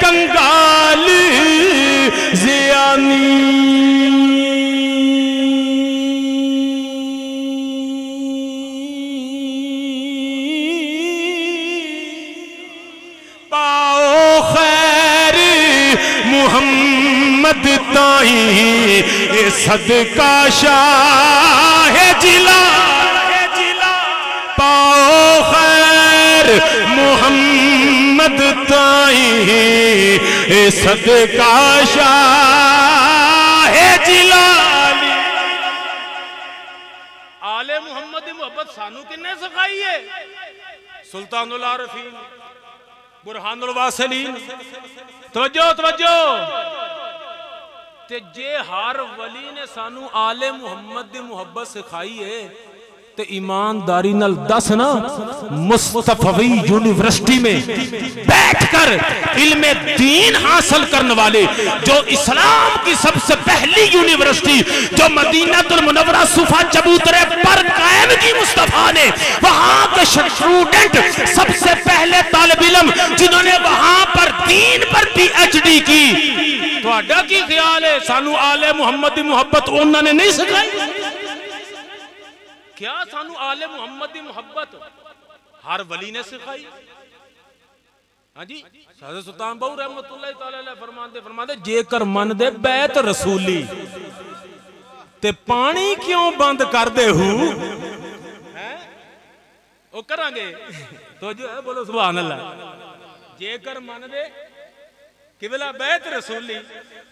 कंगाल जिया मद ताई ए सदका शाह जिला पाओ खैर मोहम्मद ताई ए सदका शाह जिला आले मोहम्मद मोहब्बत सानू किन्ने सिखाई है सुल्तानुल आरफीन बुरहानुल वासलीन तवज्जो तवज्जो ते जे हर वली ने सानू आले मुहम्मद दी मुहब्बत सिखाई है ते ईमानदारी नाल दस ना मुस्तफवी यूनिवर्सिटी में बैठकर इल्मे दीन हासिल करने वाले जो इस्लाम की सबसे पहली यूनिवर्सिटी जो मदीनातुल मुनव्वरा सुफा चबूतरे पर कायम की मुस्तफा ने वहां के स्टूडेंट सबसे पहले तालिब इल्म जिन्होंने वहां पर दीन पर PhD की तुहाडा की ख्याल है सानू आले मुहम्मद दी मुहब्बत उन्होंने नहीं सिखाई क्या सानू आले मुहम्मद दी मुहब्बत हर वली ने सिखाई। हाँ जी हज़रत सुल्तान बहू रहमतुल्लाह तआला अलैह फरमांदे जेकर मन दे बैत रसूली ते पानी क्यों बंद कर दे हु हैं ओ करांगे तो जो है बोलो सुभान अल्लाह जेकर मन दे किबला बैत रसूली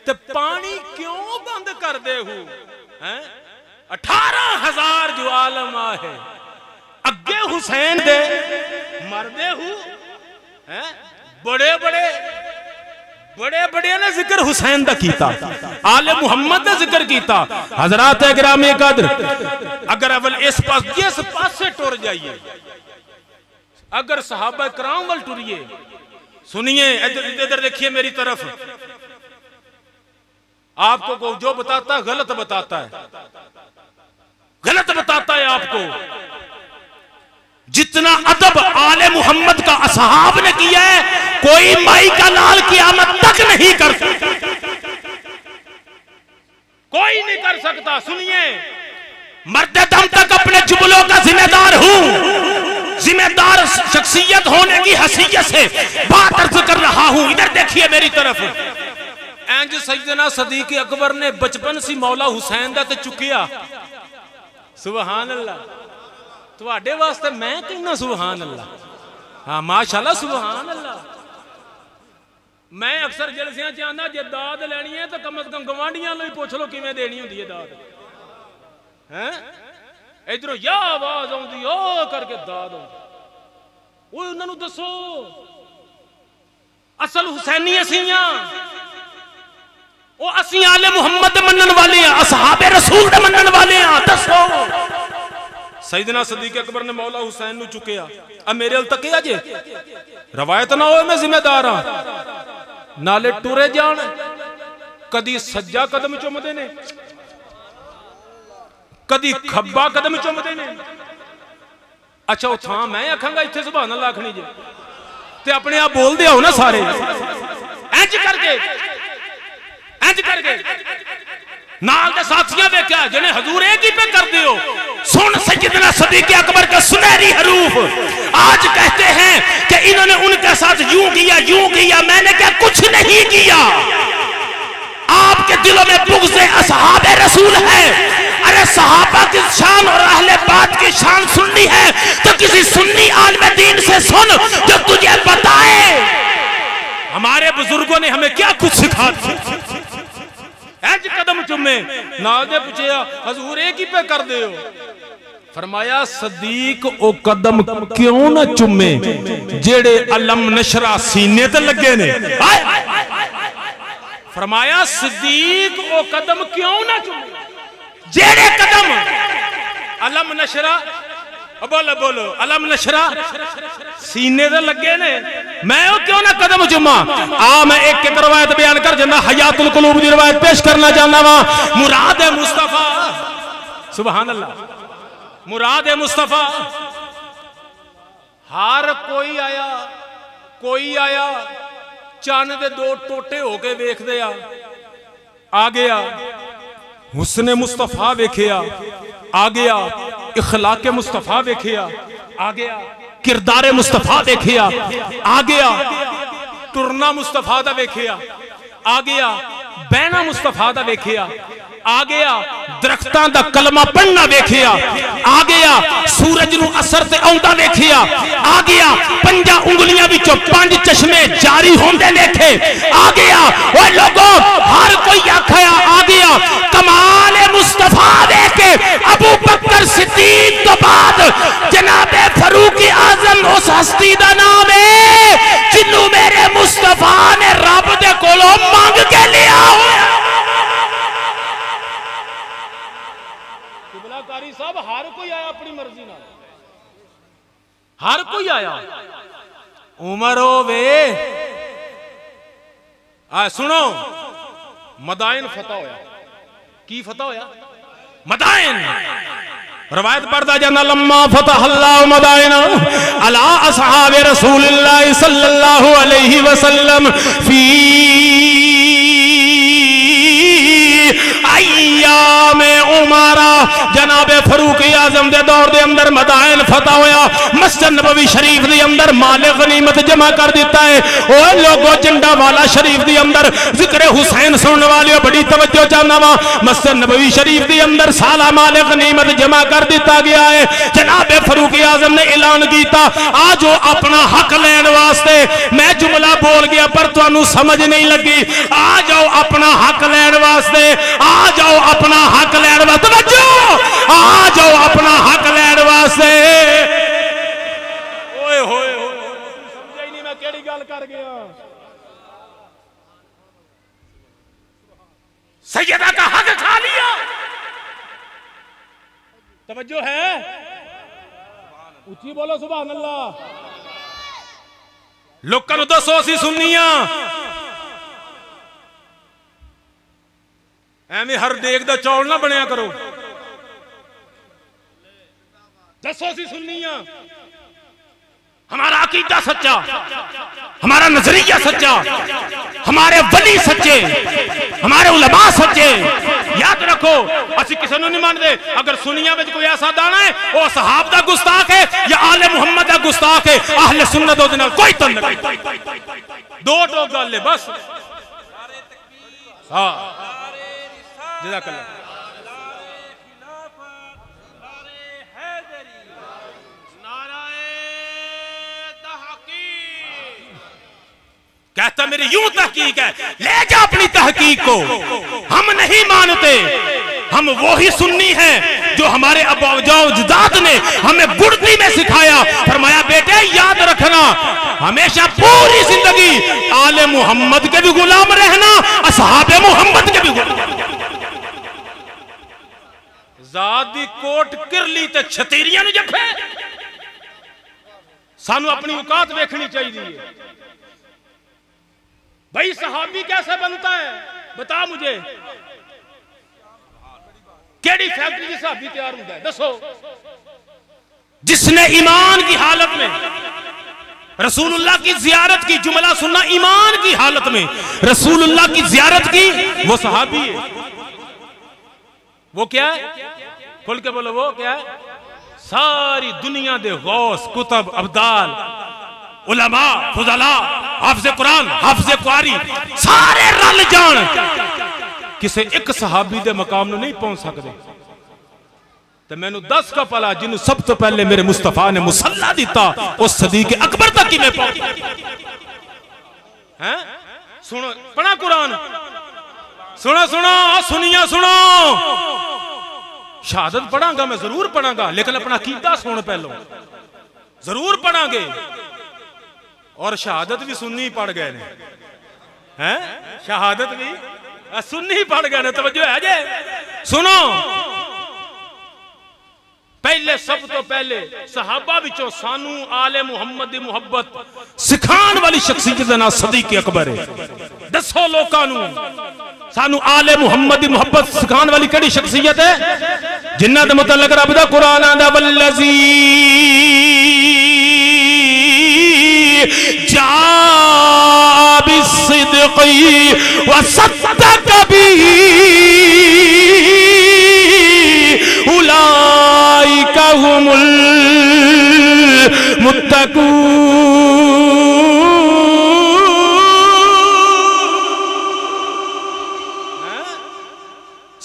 ते पानी क्यों बंद कर दे हु हैं 18,000 जो आलम है अगे हुसैन दे मरदे हूँ बड़े बड़े बड़े बड़े ने जिक्र हुसैन दा कीता आले मुहम्मद ने जिक्र कीता। हजरात गिरामी कदर अगर अवल इस पास से टुर जाइए अगर सहाबा कराम वाल टुरिए सुनिए इधर देखिए मेरी तरफ आपको जो बताता है गलत बताता है गलत बताता है आपको। जितना अदब आले मुहम्मद का असहाब ने किया है कोई माई का लाल कियामत तक नहीं कर सकता कोई नहीं कर सकता। सुनिए मरते दम तक अपने जुमलों का जिम्मेदार हूं जिम्मेदार शख्सियत होने की हैसियत से बात अर्ज कर रहा हूं। इधर देखिए मेरी तरफ इंज सैयदना सदीक अकबर ने बचपन सी मौला हुसैन दा ते चुकिया सुभान अल्लाह तुहाडे वास्ते मैं कहना सुभान अल्लाह हाँ माशाल्लाह सुभान अल्लाह। मैं अक्सर जलसियां च आंदा जे दाद लेनी है तो कम से कम गवांढियां नूं ही पुछ लो किवें देनी हुंदी है दाद हैं इधरों या आवाज आउंदी ओ करके दाद ओए उन्हां नूं दसो असल हुसैनी असीयां ओ असी आले मुहम्मद मनन वाले हैं असहाबे रसूल दे मनन वाले हैं। दसो सैयदना सदीक अकबर ने मौला हुसैन नु चुकिया आ मेरे अल तकिया जे रवायत ना होए मैं जिम्मेदार हां नाले टुरे जान कदी सज्जा कदम चुमदे ने कदी खब्बा कदम चुमदे ने अच्छा ओ थां मैं आखांगा इथे सुभान अल्लाह आखनी जे ते अपने आप बोल दे हो ना सारे इंज करके कुछ नहीं किया आपके दिलों में बुग़्ज़े असहाबे रसूल है। अरे सहाबा की शान और अहले बात की शान सुननी है तो किसी सुन्नी आलिम दीन से सुन जो तुझे बताए हमारे बुजुर्गों ने हमें क्या कुछ सिखाया। इंज कदम चुमे नाल दे पूछया हजूर एक ही पे कर दे हो फरमाया सदीक ओ कदम क्यों ना चुमे जेड़े अलम नशरा सीने ते लगे ने। फरमाया सदीक ओ कदम क्यों ना चुमे जेड़े कदम अलम नशरा बोलो बोलो अलम नशरा सीने दे लगे ने मैं वो क्यों ना कदम चुमा। आ मैं एक रवायत बयान कर जाना हयातुल कुलूब दी रवायत पेश करना चाहना वा मुराद है मुस्तफा सुभान अल्लाह मुराद है मुस्तफा हर कोई आया चंद दे दो टोटे होके वेख दे आ गया हुस्ने मुस्तफा वेखिया आ गया इखलाके मुस्तफा देखिया आ गया किरदारे मुस्तफा देखिया आ गया टुरना मुस्तफा दा देखिया आ गया बहना मुस्तफा दा वेखिया, आ गया दरख्तों दा कलमा पढ़ना वेखिया, आ गया सूरज नूं असर ते आउंदा वेखिया, आ गया पंजा उंगलियां विचों पंज चश्मे जारी होंदे देखे, आ गया ओ लोगों हर कोई आखया आ गया कमाल मुस्तफा देखे। अबू बकर सिद्दीक तो बाद जनाबे फरूक आजम उस हस्ती दा नाम है जिन्नू मेरे मुस्तफा ने रब दे कोलों मांग के लिया होया। साहब हर कोई आया अपनी मर्जी ना, हर कोई आया, उमर होवे आ सुनो मदायन फतह होया। की फतह होया? मदायन। रवायत पढ़दा जाना लम्मा फतह अल्लाह मदायन अला असहाबे रसूलुल्लाह सल्लल्लाहु अलैहि वसल्लम फी उमारा जनाबे फरूक आजम दे दौर दे अंदर मदायन फतह होया। मस्जिद नबवी शरीफ दे अंदर माले गनीमत जमा कर दिता है। ओ लोगो झंडा वाला शरीफ दे अंदर जिक्र हुसैन सुनने वाले बड़ी तवज्जो चाहना वा। मस्जिद नबवी शरीफ दे अंदर साला माले गनीमत जमा कर दिता गया है। जनाबे फरूक आजम ने ऐलान किया आज अपना हक लैन वास्ते, मैं जुमला बोल गया पर तुहानू समझ नहीं लगी, आ जाओ अपना हक लैन वास्ते, आ जाओ अपना हक लैन वास्ते, आ जाओ अपना हक लैन वास्ते। ओए होए समझ ही नहीं मैं केड़ी गल कर गया। सैयदा का हक खा लिया। तवज्जो है, ऊंची बोलो सुभान अल्लाह। लोगों को दसो असी सुनिया एवं हर देख दा चौल ना बनया करो। दसो असी सुनिया, हमारा अकीदा सच्चा, हमारा नजरिया सच्चा, हमारे वली सच्चे, हमारे उलमा सच्चे। याद रखो असी किसी को नहीं मानते। अगर सुनिया में कोई ऐसा दाना है वह सहाब का गुस्ताख है या आले मुहम्मद का गुस्ताख है। आहले सुन्नत ओदे नाल कोई तंद नहीं, दो टोक गल है बस। हाँ जज़ाकल्लाह। कहता मेरी यूं तहकीक है, ले जा अपनी तहकीक को। हम नहीं मानते, हम वही सुन्नी हैं जो हमारे अबजाद ने हमें बुर्दी में सिखाया। फरमाया बेटे याद रखना हमेशा पूरी जिंदगी आले मोहम्मद के भी गुलाम रहना, असहाबे मोहम्मद के भी गुलाम। ज़ादी कोट किरली ते छतीरियां ने जफे सानू अपनी औकात देखनी चाहिए। भाई सहाबी कैसे बनता है बता मुझे, केड़ी फैक्ट्री से सहाबी तैयार होता है दसो। जिसने ईमान की हालत में रसूलुल्लाह की जियारत की, जुमला सुनना, ईमान की हालत में रसूलुल्लाह की जियारत की वो सहाबी है। वो क्या है? खुल के बोलो वो क्या है? सारी दुनिया दे गौस कुतुब अब्दाल उलमा फुजला हाफिज़े कुरान हाफिज़े कुरानी सारे रल जान किसी एक सहाबी दे मकाम नहीं पहुंच सकते। तो मैनू दस का पला जिन्हों सब तो पहले मेरे मुस्तफा ने मुसल्ला दिता उस सदीक अकबर तक मैं पहुंच। हैं सुनो पढ़ा कुरान, सुनो सुनो सुनिया सुनो। शहादत पढ़ांगा मैं जरूर पढ़ांगा, लेकिन अपना कीता सुन पहलो जरूर पढ़ांगे। और शहादत भी सुन्नी पढ़ गए ने, हैं शहादत भी सुन्नी पढ़ गए ने। तवज्जो है जे सुनो। पहले सब तो पहले सहाबा विचों सानू आले मुहम्मद दी मुहब्बत सिखाण वाली शख्सियत दा नाम सदीक अकबर है। दसो लोकां नू सानू आले मुहम्मद दी मुहब्बत सिखाण वाली केड़ी शख्सियत है? जिन्हां दे मुतल्लक रब दा कुरान आंदा वल्लज़ी जा बिस्सिदक़ी व सद्दक़ बिही उलाइका हुमुल मुत्तक़ून।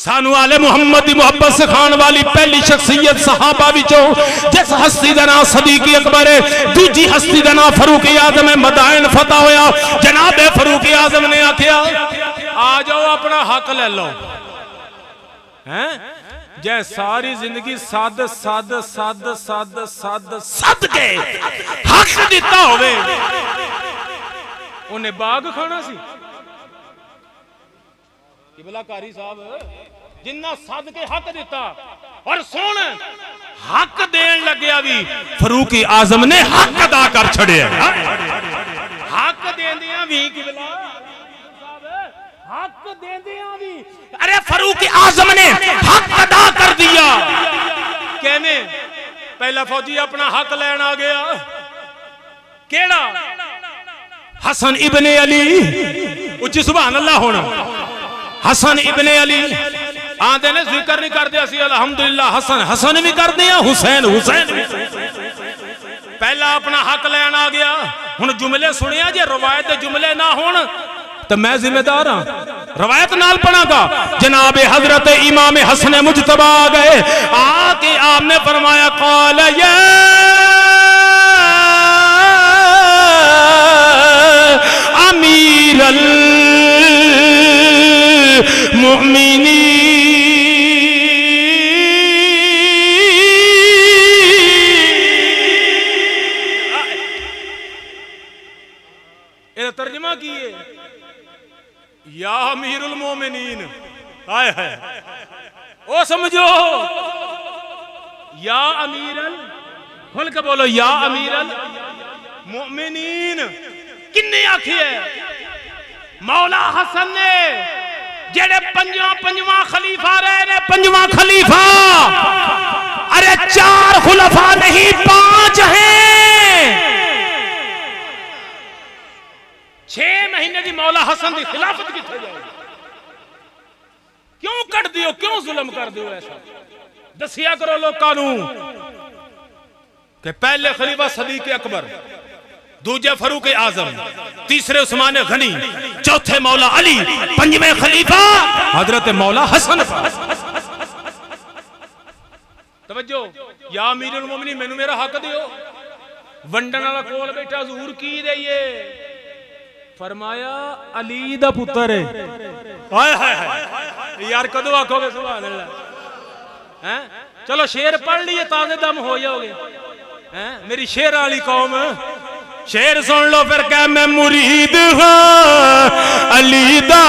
सानू आले मुहम्मद की मुहब्बत सिखाण वाली पहली शख्सियत सहाबा विचों जिस हस्ती का नाम सदीक अकबर है, दूजी हस्ती का नाम फारूक आजम है। मदायन फतह होया, जनाब फारूक आजम ने आख्या आ जाओ अपना हक ले लो। हैं जै सारी जिंदगी सद सद सद सद सद सद के हक दिता होवे उन्हें बाग खाना सी। किबला कारी साहब जिन्ना सद के हक दिता और सुन हक देन लग्या भी फारूक आजम ने हक अदा कर छड़िया। हक देंदियां भी किबला हक देंदियां भी अरे फारूक आजम ने हक अदा कर दिया। कहने पहला फौजी अपना हक लेन आ गया, केड़ा हसन इब्ने अली। उच्ची सुभान अल्लाह होना। हसन इब्ने अली आते ने जिक्र नहीं करते अलहमदुलिल्लाह, हसन हसन भी करते हैं, हुसैन हुसैन। पहला अपना हक लैन आ गया। हुण जुमले सुनिया जे रवायत जुमले ना होन तो मैं जिम्मेदार हाँ, रवायत नाल पढ़ागा। जनाब हजरत इमाम हसन मुजतबा आ गए, आके आपने फरमाया क़ाल या अमीरल तर्जमा किए या अमीरुल मोमिनीन। हाय हाय ओ समझो या अमीरल, खुल के बोलो या अमीरल मोमिनीन। किन्ने आखी है मौला हसन ने, जेड़े पंजवा खलीफा रहे ने, पंजवा खलीफा। अरे चार खुलफा नहीं, पांच हैं। 6 महीने की मौला हसन की खिलाफत किथे जाएगी? क्यों कट दियो, क्यों जुल्म कर दियो? ऐसा दसिया करो लोगों के। पहले खलीफा सदीक अकबर, दूजे फारूक आजम, तीसरे उस्मान गनी, चौथे मौला अली, पंजवे खलीफा हजरत मौला हसन। तवज्जो या अमीरुल मोमिनीन मैनू मेरा हक दियो। वंडन वाला कोल बैठा जूर की देइए। फरमाया अली दा पुत्तर है। हाय हाय हाय यार कदों आखोगे सुभान अल्लाह। हैं चलो शेर पढ़ लिए ताजे दम हो जाओगे। हैं मेरी शेर वाली कौम, शेर सुन लो फिर। क्या मैं मुरीद हूँ अली दा,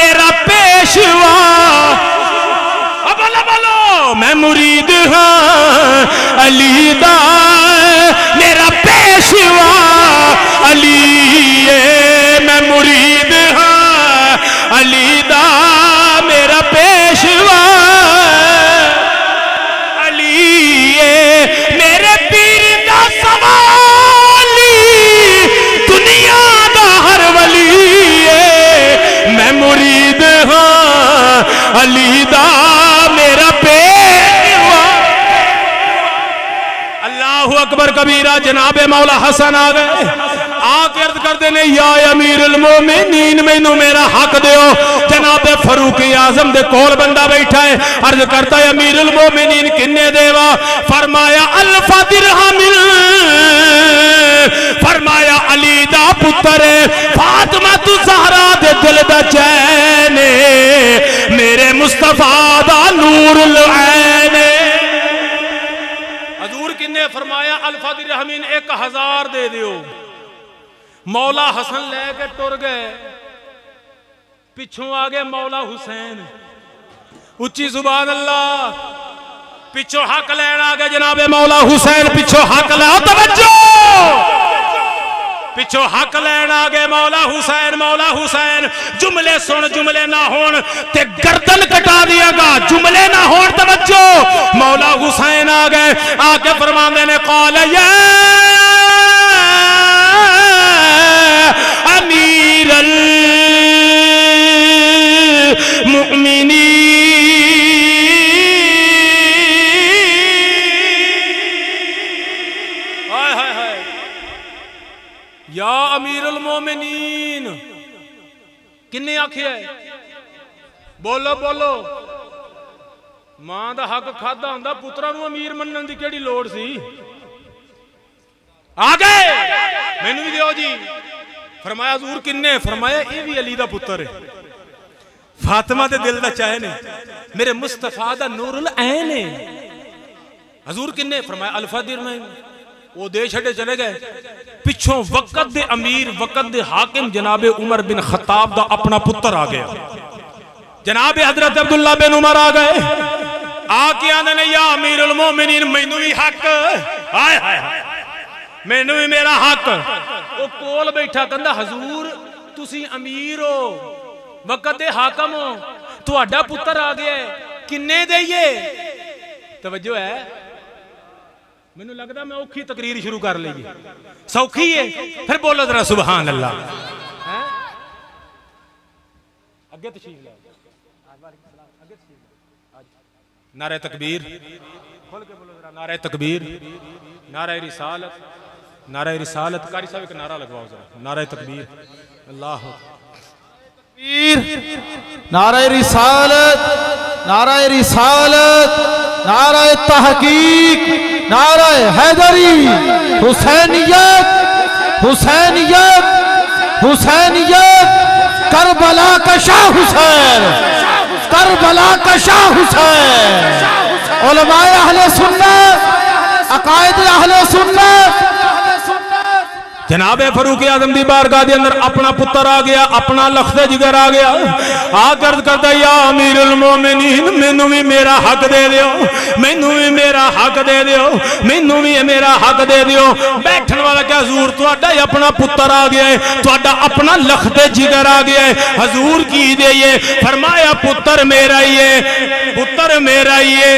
मेरा पेशवा। अब बोलो बोलो मैं मुरीद हूँ अली दा, मेरा पेशवा अली। मैं मुरीद हूँ अली दा, मेरा पेशवा अली। मेरे पीर दा सवाल मुरीद हाँ अली दा, मेरा पेशवा। अल्लाहू अकबर कबीरा। जनाबे मौला हसन आ गए, आके अर्ज करते ने या अमीरुल मोमिनीन मैनू मेरा हक दियो। जनाबे फारूक आजम दे कोल बंदा बैठा है, अर्ज करता है अमीरुल मोमिनीन किन्ने देवा? फरमाया अल्फा दिरहमिल। फरमाया अली दा पुत्तर फातिमा तू ज़हरा दे दिल दा चैन, मेरे मुस्तफा दा नूरुल ऐन। हजूर किन्ने? फरमाया अल्फा दिरहमिन 1000 दे दियो। मौला हसन लेके टुर गए, पिछों आ गए मौला हुसैन। उच्ची जुबान अल्लाह। पिछो हक लैन आ गए जनाबे मौला हुसैन। पिछो हक लाओ, तवज्जो। पिछो हक लैन आ गए मौला हुसैन। मौला हुसैन जुमले सुन, जुमले ना होन ते गर्दन कटा दिएगा। जुमले ना होन, तवज्जो। मौला हुसैन आ गए, आके फरमांदे ने क़ाल या अमीरल मुमिनीन। या अमीरुल मोमिनीन किन्ने आखिया? बोलो बोलो। मां दा हक खादा हुंदा पुत्रा नूं अमीर मनण दी किहड़ी लोड़ सी। आ गए मैनूं भी दिओ जी। फरमाया हजूर किन्ने? फरमाया ये भी अली दा पुत्र है। फातिमा दे दिल दा चैन है, मेरे मुस्तफा दा नूरुल ऐन है। हजूर किन्ने? फरमाया अल्फा दिरहम। वो दे छड़े चले गए। पिछों वक्त दे अमीर, वक्त दे हाकिम जनाबे उमर बिन खताब दा अपना पुत्र आ गया। जनाब हजरत अब्दुल्ला बिन उमर आ गए। आके आंदे ने या अमीरुल मोमिनीन मैनू भी हक, हाय हाय मैनू भी मेरा हक। वो कोल बैठा कहंदा हजूर तुसी अमीर हो, वक्त दे हाकम हो, तुहाडा पुत्र आ गया है, किन्ने देइए? तवज्जो है। मैनू लगदा मैं औखी तकरीर शुरू कर लई है, सौखी है फिर बोलो जरा सुभान अल्लाह। हैं अगे तशरीफ ले। नारे तकबीर, नारे तकबीर, नारे रिसालत, नारे रिसालत। कारी साहब एक नारा लगवाओ जरा। नारे तकबीर, अल्लाह तकबीर, नारे रिसालत, नारे रिसालत, नारे तहकीक, नारे हैदरी। हुसैनियत, हुसैनियत, हुसैनियत। करबला का शाह हुसैन, करबला का शाह हुसैन। उलमाए अहले सुन्नत, अकायद अहले सुन्नत। जनाबे फरूक आजम दी बारगाह दे अंदर अपना पुत्र आ गया, अपना लख्ते जिगर आ गया। आ गर्द करदा या अमीरुल मोमिनीन मैनू भी मेरा हक दे दियो, मैनू भी मेरा हक दे दियो, मैनू भी मेरा हक दे दियो। बैठण वाला क्या हजूर तुहाडा ही अपना पुत्र आ गया है, तुहाडा अपना लख्ते जिगर आ गया है, हजूर की देइए? फरमाया पुत्र मेरा ही है, पुत्र मेरा ही है।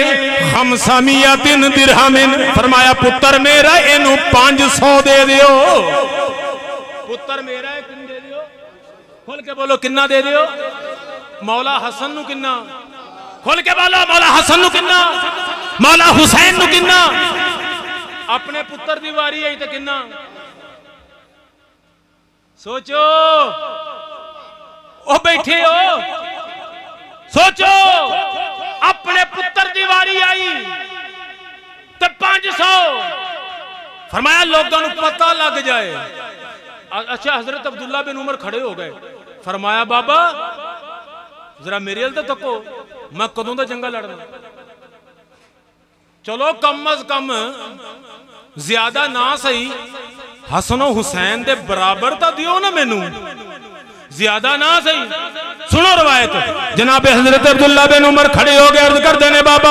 खमसमियतिन दिरहमिन। फरमाया पुत्र मेरा, इनू 500 दे दियो। पुत्र मेरा है, किन दे दियो? खोल के बोलो किन्ना दे दियो? मौला हसन नू किन्ना? खोल के बोलो मौला हसन नू किन्ना? मौला हुसैन नू किन्ना? अपने पुत्र दी वारी आई ते किन्ना? सोचो ओ बैठे हो, सोचो अपने पुत्र दी वारी आई ते 500। फरमाया लोगों को पता लग जाए। अच्छा हजरत अब्दुल्ला बिन उमर खड़े हो गए। फरमाया बाबा जरा मेरे अल तको, मैं कदों का जंगा लड़ना? चलो कम अज कम ज्यादा ना सही, हसन हुसैन दे बराबर तो दियो ना मैनू, ज्यादा ना सही। सुनो रवायत। जनाब हजरत अब्दुल्ला बिन उमर खड़े हो गए, अर्ज कर देने बाबा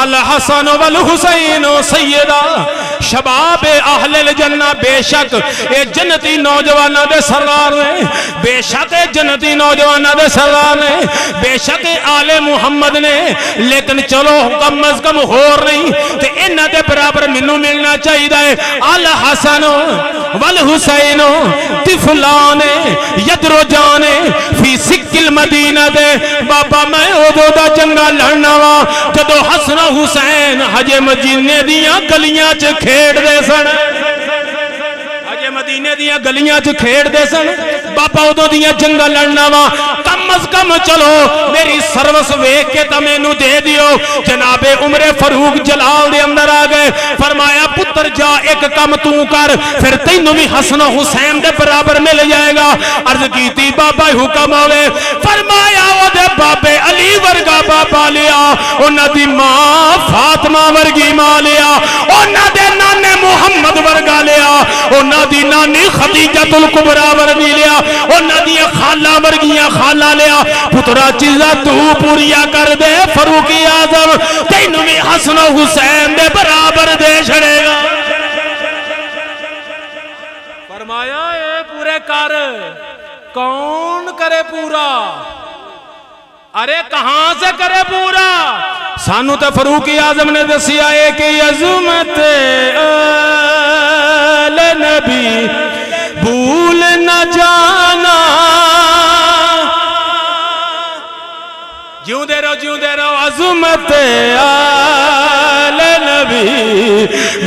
अल हसन वल हुसैन सैयदा शबाब अहल जन्ना। बेशक ये जन्नती नौजवानों के सरदार ने, बेशक ये जन्नती नौजवानों के सरदार ने, बेशक आले मुहम्मद ने, लेकिन चलो कम अज कम होर नहीं तो इन्हों के बराबर मैनू मिलना चाहिए। अल हसन वल हुसैन तिफलान यदरो जाने फी सिक्किल मदीना दे। बाबा मैं उदों दा चंगा लड़ना वा जदों हसन हुसैन हजे मदीने दियां गलियां च खेडदे सन, हजे मदीने दियां गलियां च खेडदे सन। बाबा उदों दियां जंगा लड़ना वा, कम अज कम चलो मेरी सर्वस वेख के तो मैनू दे दियो। जनाबे उमरे फरूक जलाल दे अंदर आ गए। फरमाया पुत्र जा एक कम तू कर, फिर तेनों भी हसन हुसैन दे बराबर मिल जाएगा। अर्ज की बाबा हुक्म आवे। फरमाया ओदे बाबे अली वर्गा बाबा लिया, उन्हां दी मां फातिमा वर्गी मां लिया, उन्हां दे नाने मुहम्मद वर्गा लिया, उन्हां दी नानी खदीजतुल कुबरा वर्गी लिया, उन्हां दी खाला वर्गियां खाला लिया। पुत्रा चीजा तू पूरिया कर दे। फरूक आजम तेनों भी हसन हुसैन दे बराबर दे छड़ेगा। फरमाया ए पूरे कर, कौन करे पूरा? अरे कहां से करे पूरा? सानू तो फरूक आजम ने दसिया है कि अज़मत आले नबी भूल न जाना। जिउंदे रहो, जिउंदे रहो। अज़मत आले नबी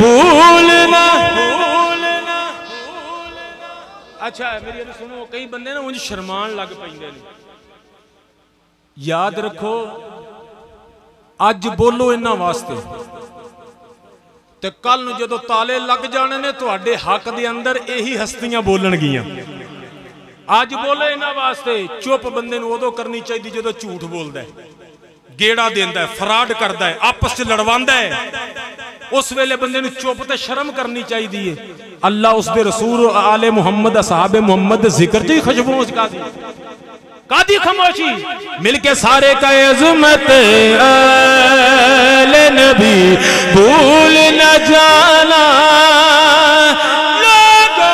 भूल न। अच्छा मेरी सुनो, कई बंदे ना उंज शर्मान लग पैंदे ने। याद रखो अज बोलो इन्हां वास्ते ते कल नूं जदों ताले लग जाने ने तुहाडे हक दे अंदर यही हस्तियां बोलणगियां। अज बोलो इन्हां वास्ते, चुप बंदे नूं उदों करनी चाहिदी जदों झूठ बोलदा है, गेड़ा देंदा है, फराड करदा है, आपस च लड़वांदा है, उस वेले बंदे नूं चुप ते शर्म करनी चाहिदी है। अल्लाह उसदे रसूल आले मुहम्मद असहाबे मुहम्मद जिक्र दी खुशबू कादी खामोशी मिलके सारे का अज़मत आले नबी भूल न जाना। लोगो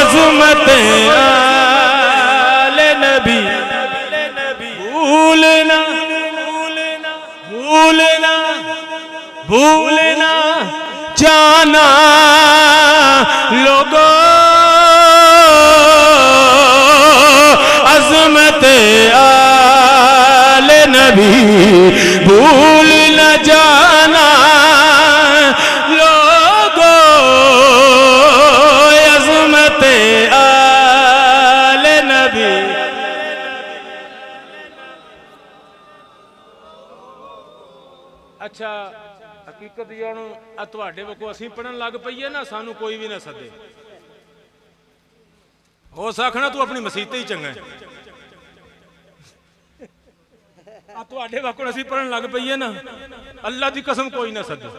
अज़मत आले नबी भूल ना जाना। लोगो अज़मत आले नबी भूल न जाना। लोगो अज़मत आले नबी। अच्छा हकीकत जानो को असी पढ़न लग पईए ना, सानू कोई भी ना सदे हो सकना तू अपनी मसीते ही चंगा है। वाकण असी पढ़न लग पईए ना, अल्लाह की कसम कोई ना सदे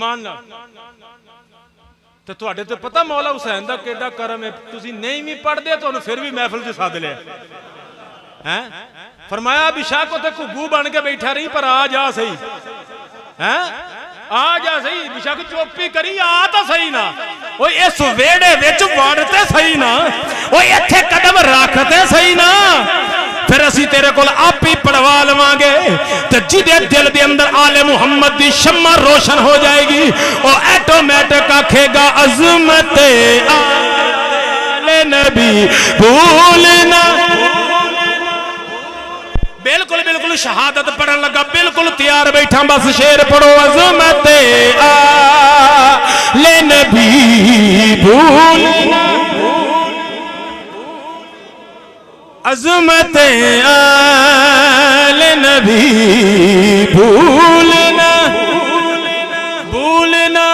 मान ना। तो तुहाडे ते पता मौला हुसैन दा केड़ा करम है, तुसी नहीं भी पढ़दे तुहानू फिर भी महफिल च सद लिया है। फरमाया बिशाक उत्थे घुग्गू बन के बैठा रही पर आ जा सही है, आ जा सही, बिशक चोपी करी आ तो सही ना, इस वेड़े विच वड़ते सही ना, इत्थे कदम रखते सही ना, फिर असी तेरे को आप ही पढ़वा लवांगे। ते जिदे दिल दे अंदर आले मुहम्मद दी शम्मा रोशन हो जाएगी, और ऐटोमैटिक आखेगा अज़मत आले नबी भूल ना। बिल्कुल बिल्कुल शहादत पढ़न लगा, बिल्कुल तैयार बैठा, बस शेर पढ़ो अज़मत आले नबी भूल ना, अज़मत आले नबी भूल ना, भूल ना।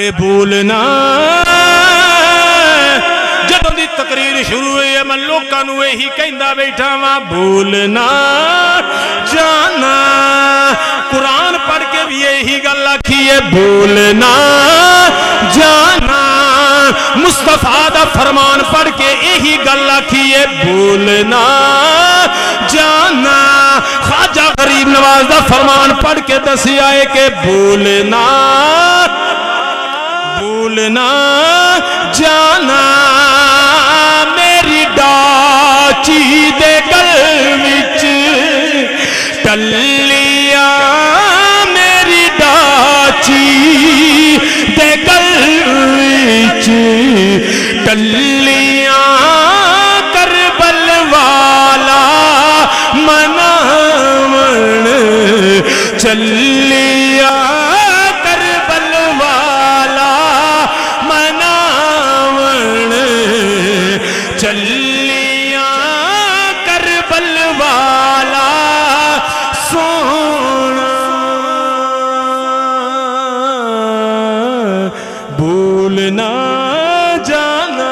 अरे भूलना। जदों दी तकरीर शुरू हुई है मैं लोगों को यही कहता बैठा वा, भूलना जाना। कुरान पढ़ के भी यही गल आखी है, भूलना जाना। मुस्तफा दा फरमान पढ़ के यही गल आखी है, भूलना जाना। ख्वाजा गरीब नवाज दा फरमान पढ़ के दसी आए के भूलना भूलना जाना। मेरी डाची दे गल विच टलिया, मेरी डाची दे गल विच टलिया, करबल वाला मनावण जल्लिया करबल वाला मनावण, जल्लिया करबल वाला सोना भूलना जाना।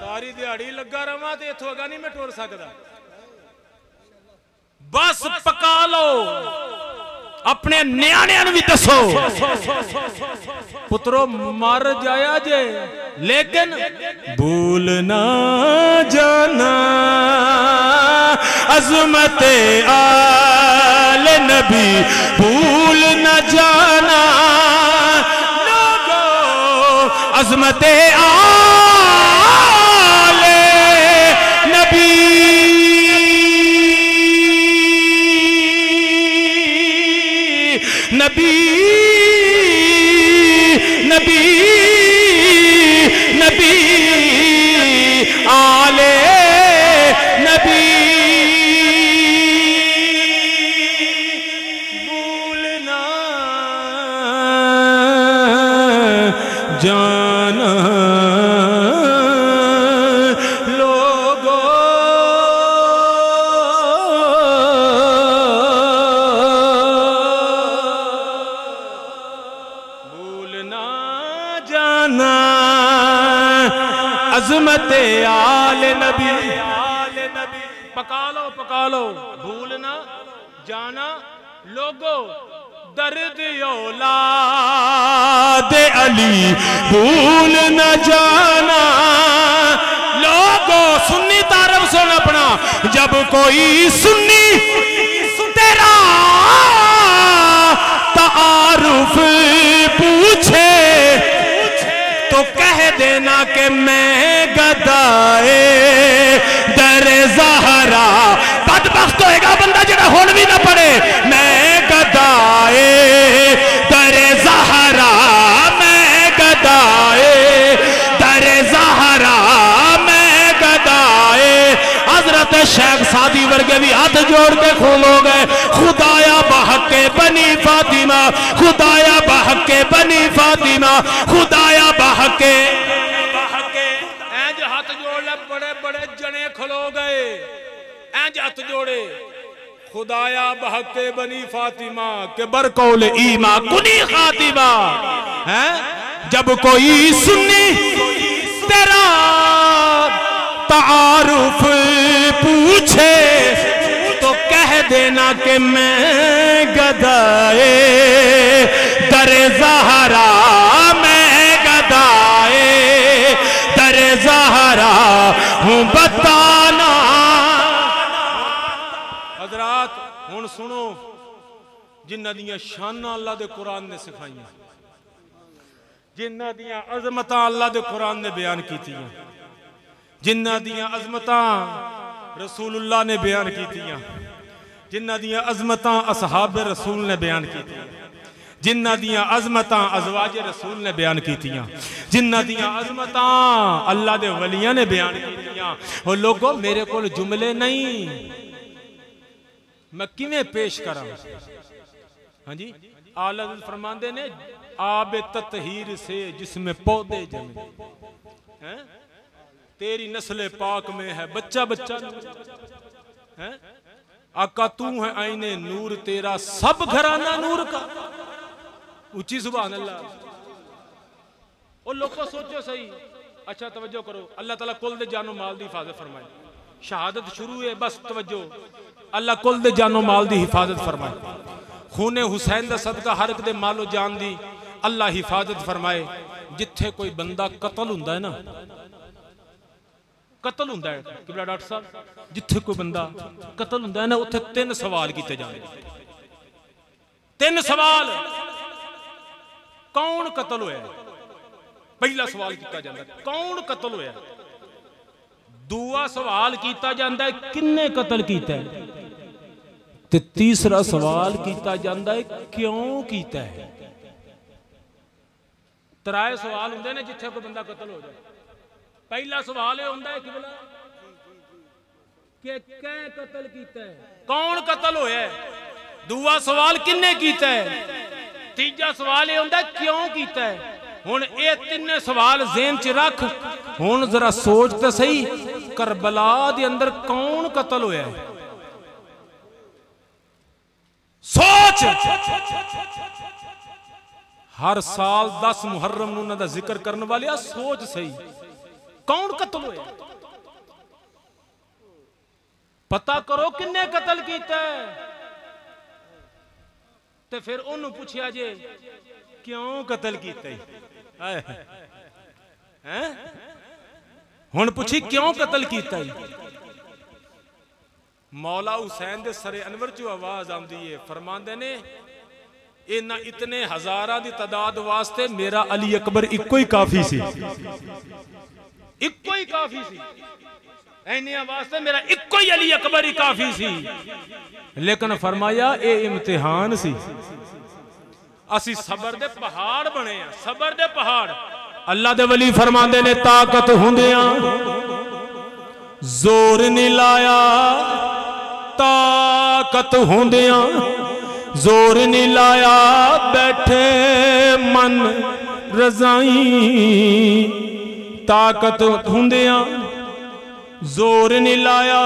सारी दिहाड़ी लगा रहा तो इथों अगा नहीं मैं टुर सकता। बस पका लो, अपने न्याणियां भी दसो पुत्रो मर जाया जे लेकिन भूल ना जाना अजमते आल नबी, भूल ना जाना लोगो अजमते आल नबी। नबी नबी नबी आले नबी भूलना जाना अजमते आले नबी। पका लो भूलना जाना लोगो दर्द औलाद अली, भूल न जाना लोगो। सुन्नी तारफ सुन अपना, जब कोई सुन्नी तेरा तारुफ पूछे तो कह देना कि मैं गदाए दर ज़हरा। बदबख्त होएगा बंदा जिहड़ा हुण भी ना पढ़े मैं गदाए दर ज़हरा, मैं गदाए दर ज़हरा, मैं गदाए। हजरत शेख सादी वर्गे भी हाथ जोड़ के खोलो गए, खुदाया बहके बनी फातिमा, खुदाया बहके बनी फातिमा, खुदाया बहके बड़े जने खलो गए एंज हथ जोड़े, खुदाया बहके बनी फातिमा के बरकौल ईमा कुनी खातिमा। है जब कोई सुन्नी तेरा तारुफ पूछे तो कह देना कि मैं गदाए दर ज़हरा, मैं गदाए दर ज़हरा हूं। बताना हजरात हुन सुनो जिन्हां दियां शानां अल्लाह दे कुरान ने सिखाईयां, जिन्हां दियां अजमतां अल्लाह दे कुरान ने बयान कीतियां, जिन्हां दियां अजमतां रसूलुल्लाह ने बयान कीतियां, जिन्हां दियां अजमतां असहाब रसूल ने बयान कीतियां, जिन्हां दियां अजमतां अजवाज रसूल ने बयान कीतियां, जिन्हां दियां अजमतां अल्लाह दे वलियां ने बयान कीतियां। और लोगो मेरे कोल जुमले नहीं मैं किवें पेश करां। हाँ जी आला फरमांदे ने आब ततहीर से जिसमें पौधे जमे हैं, तेरी नस्ल पाक में है बच्चा बच्चा हैं। आका तू है आईने नूर तेरा सब घराना नूर का। ऊंची सुभान अल्लाह। और लोगों सोचो सही, अच्छा तवज्जो करो। अल्लाह ताला कुल दे जानो माल दी हिफाजत फरमाए। शहादत शुरू है बस तवज्जो। अल्लाह कुल दे जानो माल दी हिफाजत फरमाए। खूने हुसैन दा सदका हर एक दे मालो जान दी अल्लाह हिफाजत फरमाए। जिथे कोई बंदा कतल हुंदा है ना, कतल हुंदा है किबला डॉक्टर साहब, जिथे कोई बंदा कतल हुंदा है ना उत्थे तीन सवाल कीते जांदे। तीन सवाल, कौन कतल होया पहला सवाल किया जाता है, कौन कतल होया। दूसरा सवाल किया जाता है किन्ने कतल किया है, ते तीसरा सवाल किया जाता है क्यों किया है। त्राए सवाल होंदे ने जिथे कोई बंदा कतल हो जाए। पहला सवाल यह होंदा है कि के कै कत्ल कीता है, कौन कत्ल होया है, दूसरा सवाल किन्ने कीता है, तीजा सवाल ये हुंदा क्यों कीता है। हुण ये तीन सवाल ज़हन च रख, हुण जरा सोच तो सही करबला दे अंदर कौन कत्ल होया है, सोच। हर साल 10 मुहर्रम नूं उन्हां दा जिक्र करन वाले आ, सोच सही कौन कत्ल होया, पता करो किन्ने कत्ल कीता है। ते फिर उन्होंने पूछा जे क्यों कत्ल कीता है, हैं हुण पूछी क्यों कत्ल कीता है। मौला हुसैन दे सरे अनवर चो आवाज आती है, फरमाते ने इन्हां इतने हजारा की तादाद वास्ते मेरा अली अकबर इको ही काफी सी, इको ही काफी सी, इन्हां वास्ते मेरा इको ही अली अकबर ही काफी सी। लेकिन फरमाया ये इम्तिहान सी, असी सबर दे पहाड़ बने, सबर दे पहाड़। अल्लाह दे वली फरमाते ने ताकत हुंदियां जोर नहीं लाया, ताकत हुंदियां जोर नहीं लाया, बैठे मन रजाई, ताकत हुंदियां जोर नहीं लाया,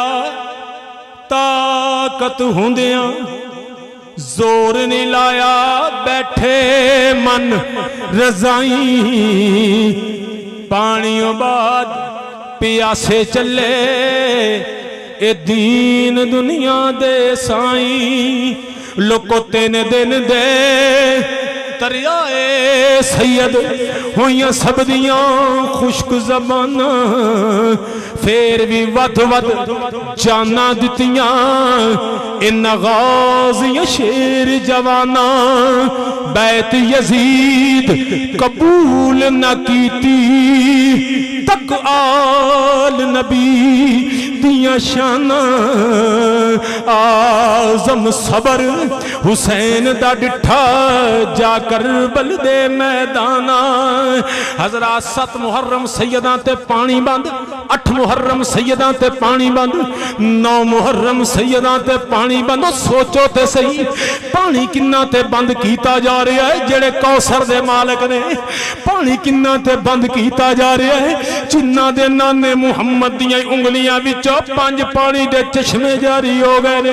ताकत हुंदियां जोर नहीं लाया, बैठे मन रजाई, पानियों बाद प्यासे चले, ए दीन दुनिया दे साईं, लोको 3 दिन दे दरियाए सैयद होइयां सब दियां खुश्क ज़बानां, फेर भी वध वध जाना दितियां, इन्ना गाज़ियां शेर जवाना, बैत यजीद कबूल न कीती, तक आल नबी दिया शाना, आज़म सबर हुसैन दा डिठा, जा करबल दे मैदाना। हज़रात 7 मुहर्रम सैयदां ते पानी बंद, 8 मुहर्रम सैयदां ते पानी बंद, 9 मुहर्रम सैयदां ते पानी बंद। सोचो ते सही पानी किन्ना ते बंद कीता जा रहा है, जेड़े कौसर दे मालिक ने, पानी किन्ना ते बंद कीता जा रहा है, जिन्ना दे नाने मुहम्मद दियां उंगलियां विचों 5 पानी दे चश्मे जारी हो गए ने।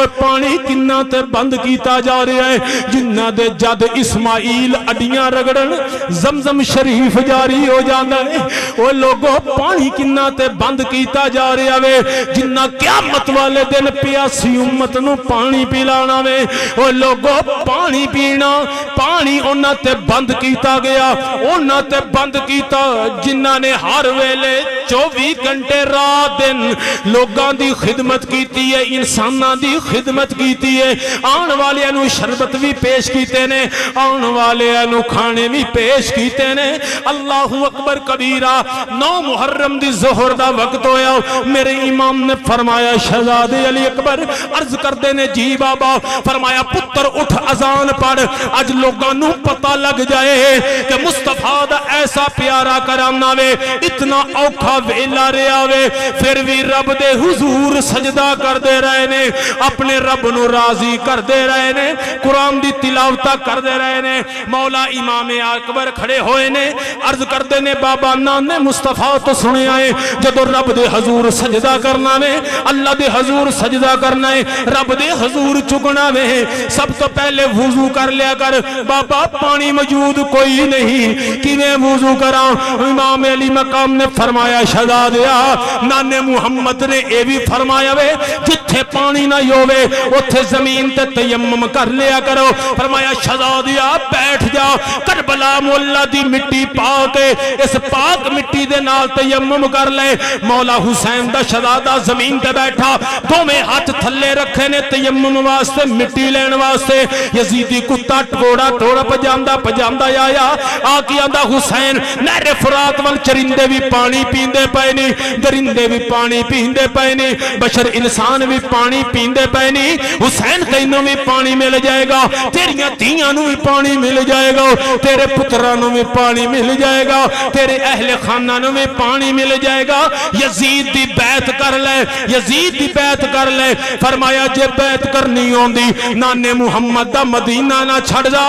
और पानी किन्ना ते बंद कीता जा रहा है, जिन्ना दे जद इस्माइल अड्डियां रगड़न जमजम शरीफ जारी हो जाता है। और लोगों पानी किन्ना ते बंद कीता जा रहा वे, जिन्ना क़यामत वाले दिन प्यासी उम्मत नूं पानी पिलाना वे। और लोगों पानी पीना, पानी उन्हां ते बंद कीता गया, उन्हां ते बंद कीता जिन्हां ने हर वेले 24 घंटे रात दिन लोगों की खिदमत की है, इंसानों की खिदमत की है। आने वाले नूं शरबत भी पेश किए ने, आने वाले नूं खाने भी पेश किए ने। अल्लाहू अकबर कबीरा। 9 मुहर्रम दी ज़ोहर दा वक्त होया, मेरे इमाम ने फरमाया शहजादे अली अकबर, अर्ज करते ने जी बाबा, फरमाया पुत्र उठ अजान पढ़, अज लोगों नूं पता लग जाए कि मुस्तफा दा ऐसा प्यारा कराना वे, इतना औखा वेला रहा वे फिर भी रब दे हुजूर सजदा करते रहे ने, अपने रब नूं राजी करते रहे ने, कुरान दी तिलावता करते रहे ने। मौला इमाम अकबर खड़े होए ने, अर्ज करते ने बाबा नाने मुस्तफा तो सुने आए, जदों रब दे हजूर सजदा करना वे, अल्लाह दे हजूर सजदा करना है, रब दे हजूर चुकना वे, सब तो पहले वुजू कर लिया कर बाबा, पानी मौजूद कोई नहीं, किवें वुजू करा। इमाम अली मकाम ने फरमाया शहजादिया, नाने मुहम्मद ने यह भी फरमाया वे जिथे पानी ना होवे उथे जमीन ते तयम्मुम कर लिया करो। फरमाया शहजादिया बैठ जाओ, करबला मौला दी मिट्टी पा के इस पाक मिट्टी दे नाल तयम्मुम कर ले। मौला हुसैन दा शहजादा जमीन ते बैठा, दोवें हाथ थले रखे ने तयम्मुम वास्ते, मिट्टी लेने वास्ते। यजीदी कुत्ता घोड़ा थोड़ा पजामदा पजामदा आया आके आंदा हुसैन नहर फरात वाल चरिंदे भी पानी पींदे पए ने, दरिंदे भी पानी पींदे पए ने, बशर इंसान भी पानी पींदे पए ने। हुसैन तैनू भी पानी मिल जाएगा, तेरियां धीयां नू भी पानी मिल जाएगा, तेरे पुत्रां नू भी पानी मिल जाएगा, तेरे अहले खाना नू भी पानी मिल जाएगा। यजीद दी बैत कर ले, यजीद दी बैत कर ले। फरमाया जे बैत करनी आंदी नाने मुहम्मद दा मदीना ना छड़ जा,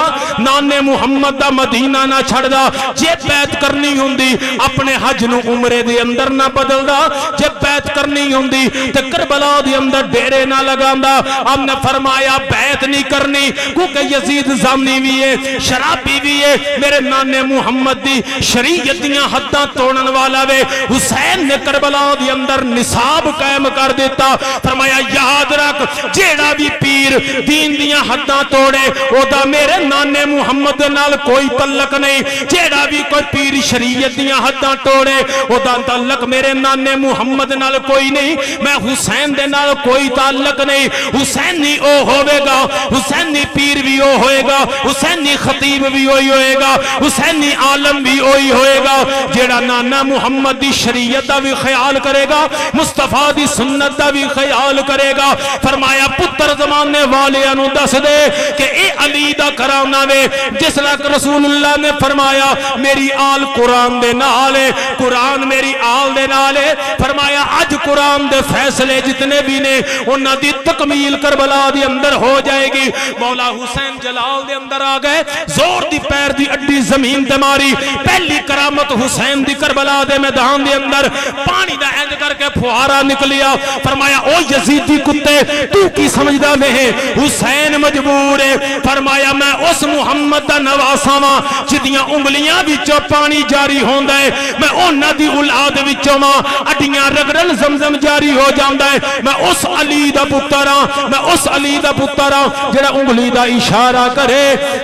नाने मुहम्मद दा मदीना ना छड़ जा। जे बैत करनी हुंदी अपने हज नू उमरे दे अंदर ना बदलदा, जे बैत करनी हुंदी ते करबला दे अंदर डेरे ना लगांदा। आपने फरमाया बैत नहीं करनी क्योंकि यजीद ज़ामनी भी है, शराबी भी है, मेरे नाने मुहम्मद दी शरीयत दीयां हद्दां तोड़न वाला वे। हुसैन ने करबला दे अंदर निसाब कायम कर दिता। फरमाया याद रख जेड़ा भी पीर दीन दियां हद्दां तोड़े ओदा मेरे नाने मुहम्मद नाल कोई तल्लक नहीं, जेड़ा भी कोई पीर शरीयत दियां हद्दां तोड़े ओदा तल्लक मेरे नाने मुहम्मद नाल कोई नहीं, मैं हुसैन दे नाल कोई ताल्लक नहीं। हुसैनी ओ होवेगा, हुसैनी पीर भी ओ होएगा, हुसैनी खतीब भी ओही होएगा, हुसैनी आलम भी ओही होएगा, जेड़ा नाना मुहम्मद दी शरीयत दा भी ख्याल करेगा, मुस्तफा दी सुन्नत दा भी ख्याल करेगा। फरमाया पुत्र जमाने वाले दस दे के ए अली दा कराना वे। जिस लक रसूलुल्लाह ने फरमाया मेरी आल कुरान दे नाल है, कुरान मेरी आल दे नाल है। फरमाया अज कुरान दे फैसले जितने भी ने उन्हां दी तकमील करबला दे अंदर हो जाएगी। मौला हुसैन जलाल दे अंदर आ गए, जोर दी पैर दी अड्डी जमीन ते मारी। पहली करामत हुसैन दी करबला दे मैदान दे अंदर पानी दा इंज करके फुहारा निकलिया। फरमाया ओ यजीदी कुत्ते तू की समझदा वे है, हुसैन मजबूर है। फरमाया मैं उस मुहम्मद दा नवासा वां जिदियां उंगलियां विचों पानी जारी होंदा है, मैं उन्हां दी औलाद विचों वां अड्डियां रगड़न जमजम जारी हो जांदा है। मैं उस अली दा पुत्तर हां, मैं उस अली दा पुत्तर हां जेड़ा उंगली दा इशारा करे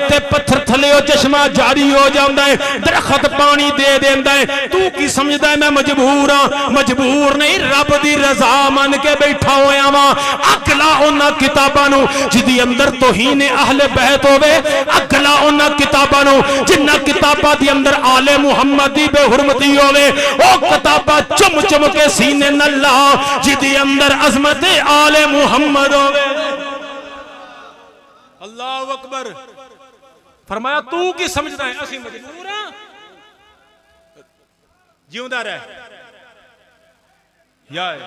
ते पत्थर थल्लेओ चश्मा जारी हो जांदा है, दरखत पानी दे देंदा है। तू की समझदा है मैं मजबूर हां? मजबूर नहीं, रब दी रज़ा मन के बैठा होया वां। अगला उन्हां किताबां नूं जिदी अंदर तौहीन अहले बैत होवे, अगला उन्हां किताबां नूं जिन्हां किताबां दे अंदर आले मुहम्मद दी बेहुरमती होवे। ओ किताबां चुम चुम के सीने नाल ला जिदी अंदर अज़मत आले मुहम्मद होवे। अल्लाहु अकबर। फरमाया तू की समझदा है असीं मजबूर हां? जिउंदा रह यार।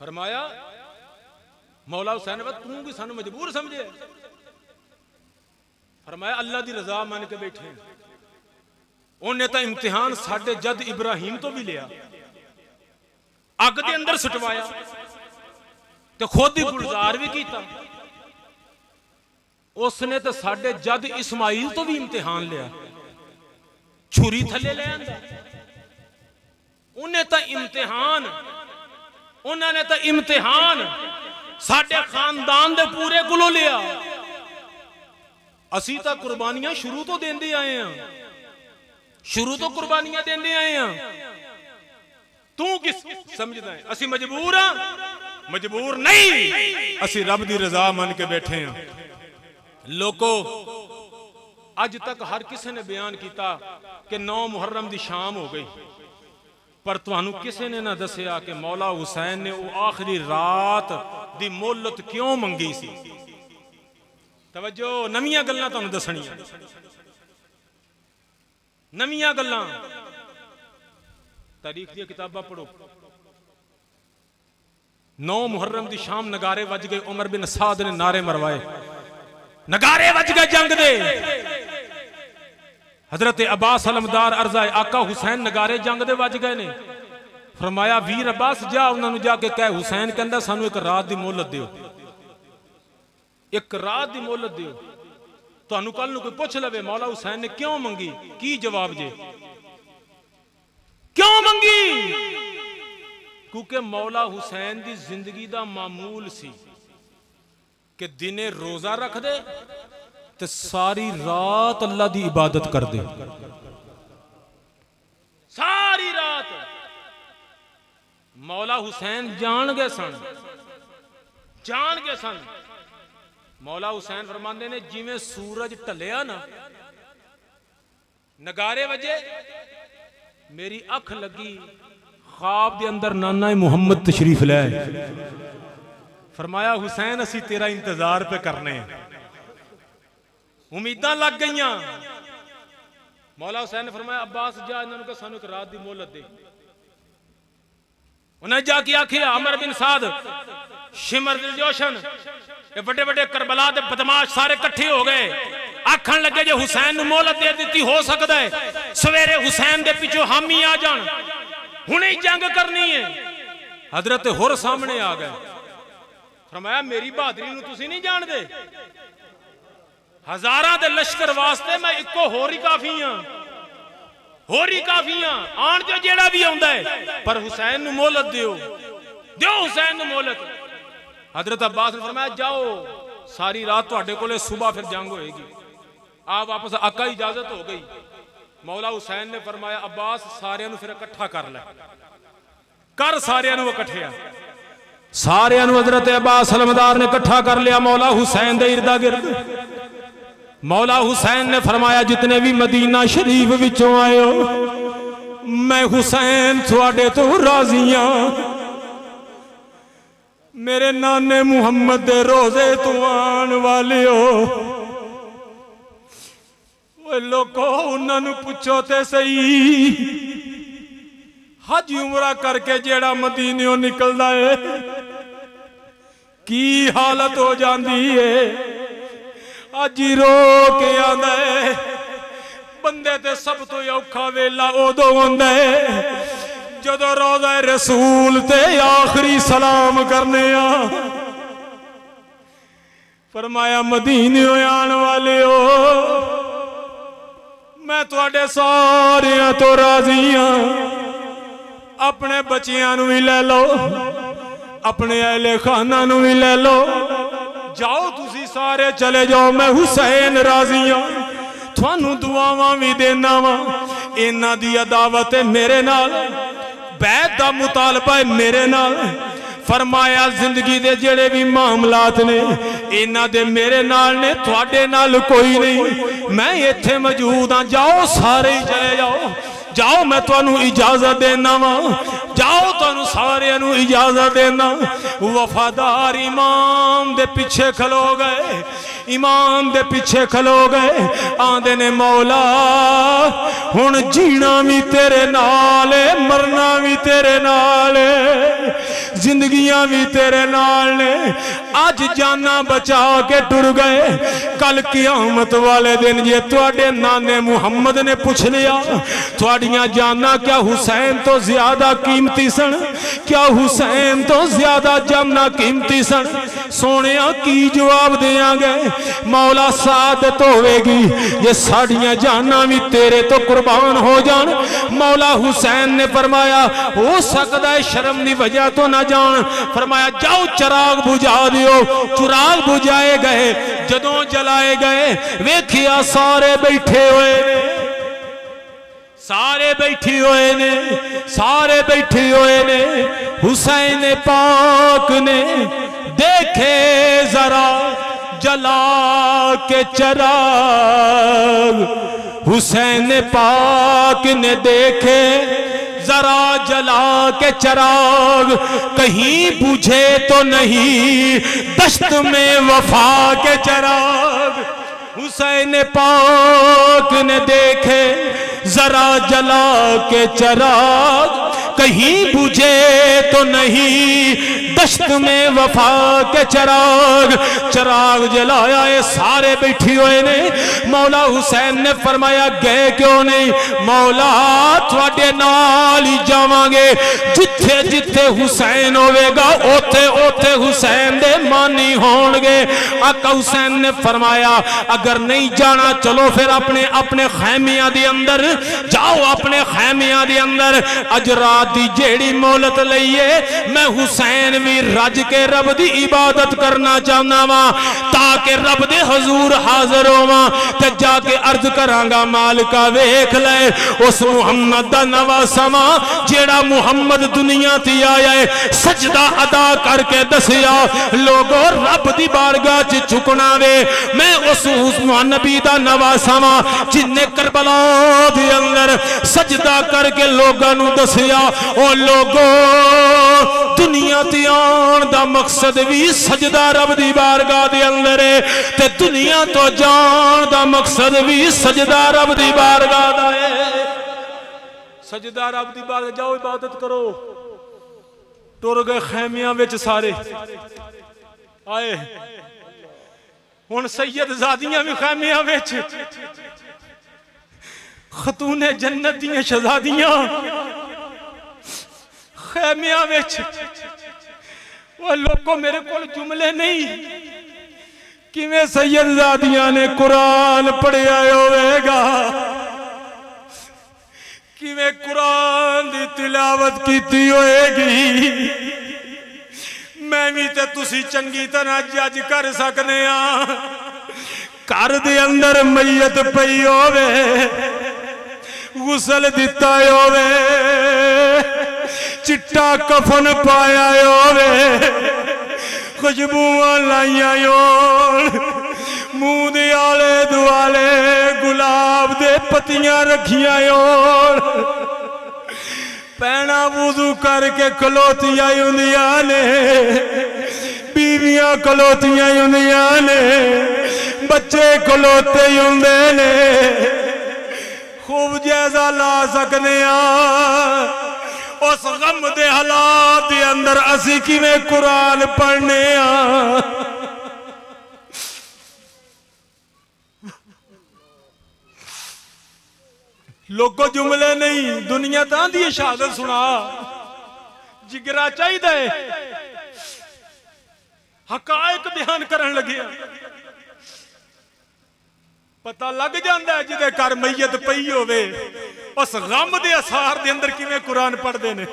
फरमाया मौला हुसैन तू भी सानू मजबूर समझे? फरमाया अल्लाह की रजा मान के बैठे। उन्हें तो इम्तिहान साढ़े जद इब्राहिम तो भी लिया, अग के अंदर सुटवाया तो खुद ही गुलजार भी किया। उसने तो साढ़े जद इस्माइल तो भी इम्तिहान लिया, छुरी थले ले आंदा। उन्हें तो इम्तिहान, उन्होंने तो इम्तिहान साढ़े खानदान दे पूरे कोलों लिया। असी तो कुर्बानियां शुरू तो देंदे आए हैं, शुरू तो कुर्बानियां देंदे आए हैं। तू किस समझदा है? असी मजबूर हां? मजबूर नहीं, असी रब दी रजा मन के बैठे हैं। लोगो अज तक हर किसी ने बयान किया कि 9 मुहर्रम की शाम हो गई, पर तुहानू किसी ने ना दसिया कि मौला हुसैन ने वो आखिरी रात दी मोहलत क्यों मंगी सी। तवज्जो, नवीं गल्लां तुहानू दसणियां, नवीं गल्लां। तारीख दी किताबां पढ़ो। 9 मुहर्रम की शाम नगारे वज गए, उमर बिन साद ने नारे मरवाए, नगारे वज गए जंग दे। हजरत अब्बास अलमदार अर्जा आका हुसैन नगारे जंग दे वज गए ने। फरमाया वीर अब्बास जा उन्होंने जाके कह हुसैन कहंदा सानू एक रात की मोहलत दिओ, एक रात की मोहलत दिओ। तुहानू कल नू कोई पुछ लवे मौला हुसैन ने क्यों मंगी, की जवाब जे? क्यों मंगी? क्योंकि मौला हुसैन की जिंदगी का मामूल सी कि दिने रोजा रख दे ते सारी रात अल्लाह की इबादत कर दे, सारी रात। मौला हुसैन जान गए सन, जान गए सन। मौला हुसैन फरमाते ने जिवें सूरज ढलिया ना नगारे वजे मेरी अख लगी, ख्वाब दे अंदर नाना मुहम्मद तशरीफ ले। फरमाया हुसैन असी तेरा इंतजार पे करने, उम्मीदा लग गई। मौला हुसैन ने फरमाया अब्बास जा इन्होंने कहा सानू रात की मोहलत दे। उन्हें जाके आखिया अमर बिन साद, शिमर दिल जोशन, ये बड़े बड़े करबला के बदमाश सारे कट्ठे हो गए। आखन लगे जो हुसैन नूं मोहलत दे दी हो सकता है सवेरे हुसैन दे पिछों हामी आ जान, हुणे जंग करनी है। हजरत हुर सामने आ गए। फरमाया मेरी बहादुरी नूं तुसीं नहीं जानदे, हजारां दे लश्कर वास्ते मैं इक्को होर ही काफी हाँ, होर ही काफी हाँ। आण जो जेड़ा भी आउंदा है पर हुसैन नूं मोहलत दिओ, दिओ हुसैन नूं मोहलत। हजरत अब्बास ने फरमाया जाओ सारी रात तुहाडे कोले, सुबह फिर जंग होएगी। आ वापस आका इजाजत हो गई। मौला हुसैन ने फरमाया अब्बास सारियां नूं फिर इकट्ठा कर ले, कर सारियां नूं इकट्ठिया। सारियां नूं हजरत अब्बास अलमदार ने इकट्ठा कर लिया मौला हुसैन दे इर्दा गिर्द। मौला हुसैन ने फरमाया जितने भी मदीना शरीफ विचों आए हो मैं हुसैन तुहाडे तो राजी हां, मेरे नाने मुहम्मद दे रोजे तो आने वाले हो। लोगों उन्होंने पूछो तो सही हज उमरा करके जेड़ा मदीने निकलदा है की हालत हो जाती है। अज रो के आंदा है बंदे ते सब तो औखा वेला उदों आंदा है जदों रोज़ा रसूल ते आखिरी सलाम करने। फरमाया मदीने आने वाले हो मैं तुहाडे सारियां तो राजी हाँ, अपने बच्चियां नूं भी ले लो, अपने अहले खाना नूं भी ले लो, जाओ तुसी सारे चले जाओ, मैं हुसैन राजी हाँ। तुहानूं दुआवां भी देना वा, इन्हां दी अदावत मेरे नाल, बैत दा मुतालबा है मेरे नाल। फरमाया जिंदगी दे जेड़े भी मामलात ने इन्हां दे मेरे नाल ने, तुहाडे नाल कोई नहीं, मैं इत्थे मौजूद हाँ। जाओ सारे चले जाओ, जाओ मैं तुहानू इजाजत देना वा, जाओ तुहानू सारियां नू इजाजत देना। वफादार इमाम दे पिछे खलो गए, इमाम दे पिछे खलो गए। आंदे ने मौला हुण जीना भी तेरे नाल, मरना भी तेरे नाल, जिंदगियां भी तेरे नाल ने। अज जाना बचा के टुर गए, कल क़यामत वाले दिन जे तुहाडे नाने मुहम्मद ने पूछ लिया तुहाडियां जाना क्या हुसैन तो ज्यादा कीमती सन, क्या हुसैन तो ज्यादा जाना कीमती सन? सोनिया की जवाब देंगे? मौला सादत होगी ये साड़ियां जाना भी तेरे तो कुर्बान हो जान। मौला हुसैन ने फरमाया हो सकता है शर्म की वजह तो ना जान। फरमाया जाओ चिराग बुझा दियो। चिराग बुझाए गए, जदों जलाए गए वेखिया सारे बैठे हुए, सारे बैठे हुए ने, सारे बैठे हुए ने। हुसैन पाक ने देखे जरा जला के चिराग, हुसैन पाक ने देखे जरा जला के चिराग, कहीं बुझे तो नहीं दश्त में वफा के चिराग। हुसैन पाक ने देखे जरा जला के चिराग, कहीं बुझे तो नहीं दश्त में वफा के चिराग। चिराग जलाया ये सारे बैठे हुए ने। मौला हुसैन ने फरमाया गए क्यों नहीं? मौला थोड़े नाल ही जावांगे, जिथे जिथे हुसैन होगा उथे उथे हुसैन दे मानी होणगे। आका हुसैन ने फरमाया अगर नहीं जाना चलो फिर अपने अपने खैमियां दे अंदर जाओ, अपने खैमियां दे अंदर। अज रात दी जेड़ी मोहलत लईए मैं हुसैन भी रज के रब की इबादत करना चाहना वा ताकि रब दे हजूर हाजिर होवा ते जाके अर्ज करांगा मालिका वेख ले उस मुहम्मद दा नवा समा जेड़ा मुहम्मद दुनिया ते आया है सजदा अदा करके दसिया लोगो रब दी बारगाह च झुकना वे मैं उस नबी दा नवा समा जिन्ने करबला दे अंदर सजदा करके लोगों नूं दसिया ओ लोगो दुनिया ते आउण दा मकसद भी सजदा रब दी बारगाह दे अंदर है ते दुनिया तो जाण दा मकसद भी सजदा रब दी बारगाह दा है। सजदा रब दी बारगाह जाओ इबादत करो। टुर गए खैमियां विच सारे आए हुण सैयद ज़ादियां भी खैमियां विच खतूने जन्नत दियां शहज़ादियां खैमियां विच। वो लोगों मेरे को जुमले नहीं किवें सैयद ज़ादियां ने कुरान पढ़िया होवेगा किवें कुरान दी तिलावत कीती होएगी। मैं भी ते तुसी चंगी तरह जज कर सकने आ। घर दे अंदर मैयत पई होवे गुसल दिता होवे चिट्टा कफन पाया होवे खुशबूआं लाइया होण मुंह दे आले दुआले गुलाब दे पत्तियां रखिया पैना वुजू करके खलोतियां हुंदियां ने बीवियां खलोतियां हुंदियां ने बच्चे खलोते हुंदे ने। खूब जायजा ला सकने उस गम दे हालात दे अंदर असीं किवें कुरान पढ़ने आ। लोगो जुमले नहीं दुनिया तां दी शहादत सुना जिगरा चाहिदा है हकायक बयान करन लगे पता लग जांदा है जिदे घर मैयत पई होवे उस गम दे असार दे अंदर किवें कुरान पढ़दे ने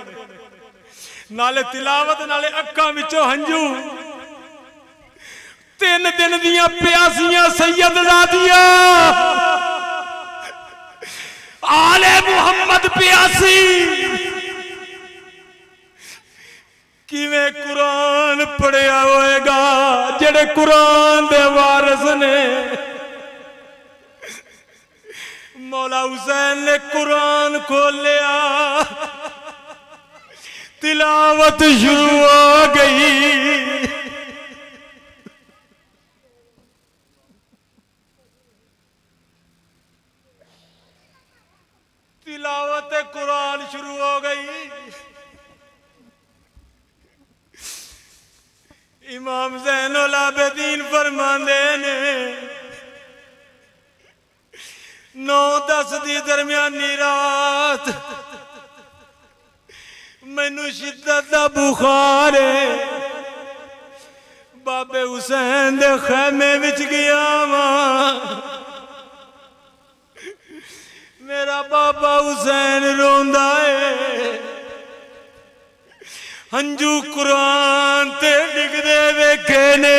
नाले तिलावत नाले अक्खां विचों हंजू। तीन दिन दियां प्यासियां सैयद ज़ादियां आले मुहम्मद प्यासी किवें कुरान पढ़िया होएगा जेड़े कुरान दे वारिस ने। मौला हुसैन ने कुरान खोलिया तिलावत शुरू हो गई। तिलावत कुरान शुरू हो गई। इमाम ज़ैनुल आबदीन फरमांदे ने 9-10 दी दरमियानी रात मैनू शिद्दत दा बुखार है बाबे हुसैन दे खैमे विच गया वां मेरा बाबा हुसैन रोंदा है हंजू कुरान ते डिगदे वेखे ने।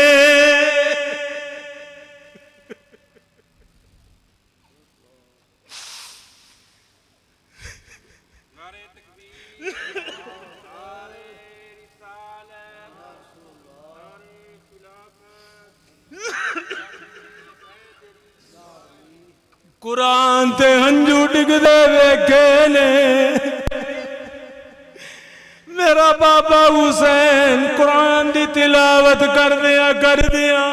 कुरान ते हंजू डिगदे वेखे ने मेरा बाबा हुसैन कुरान दी तिलावत कर दिया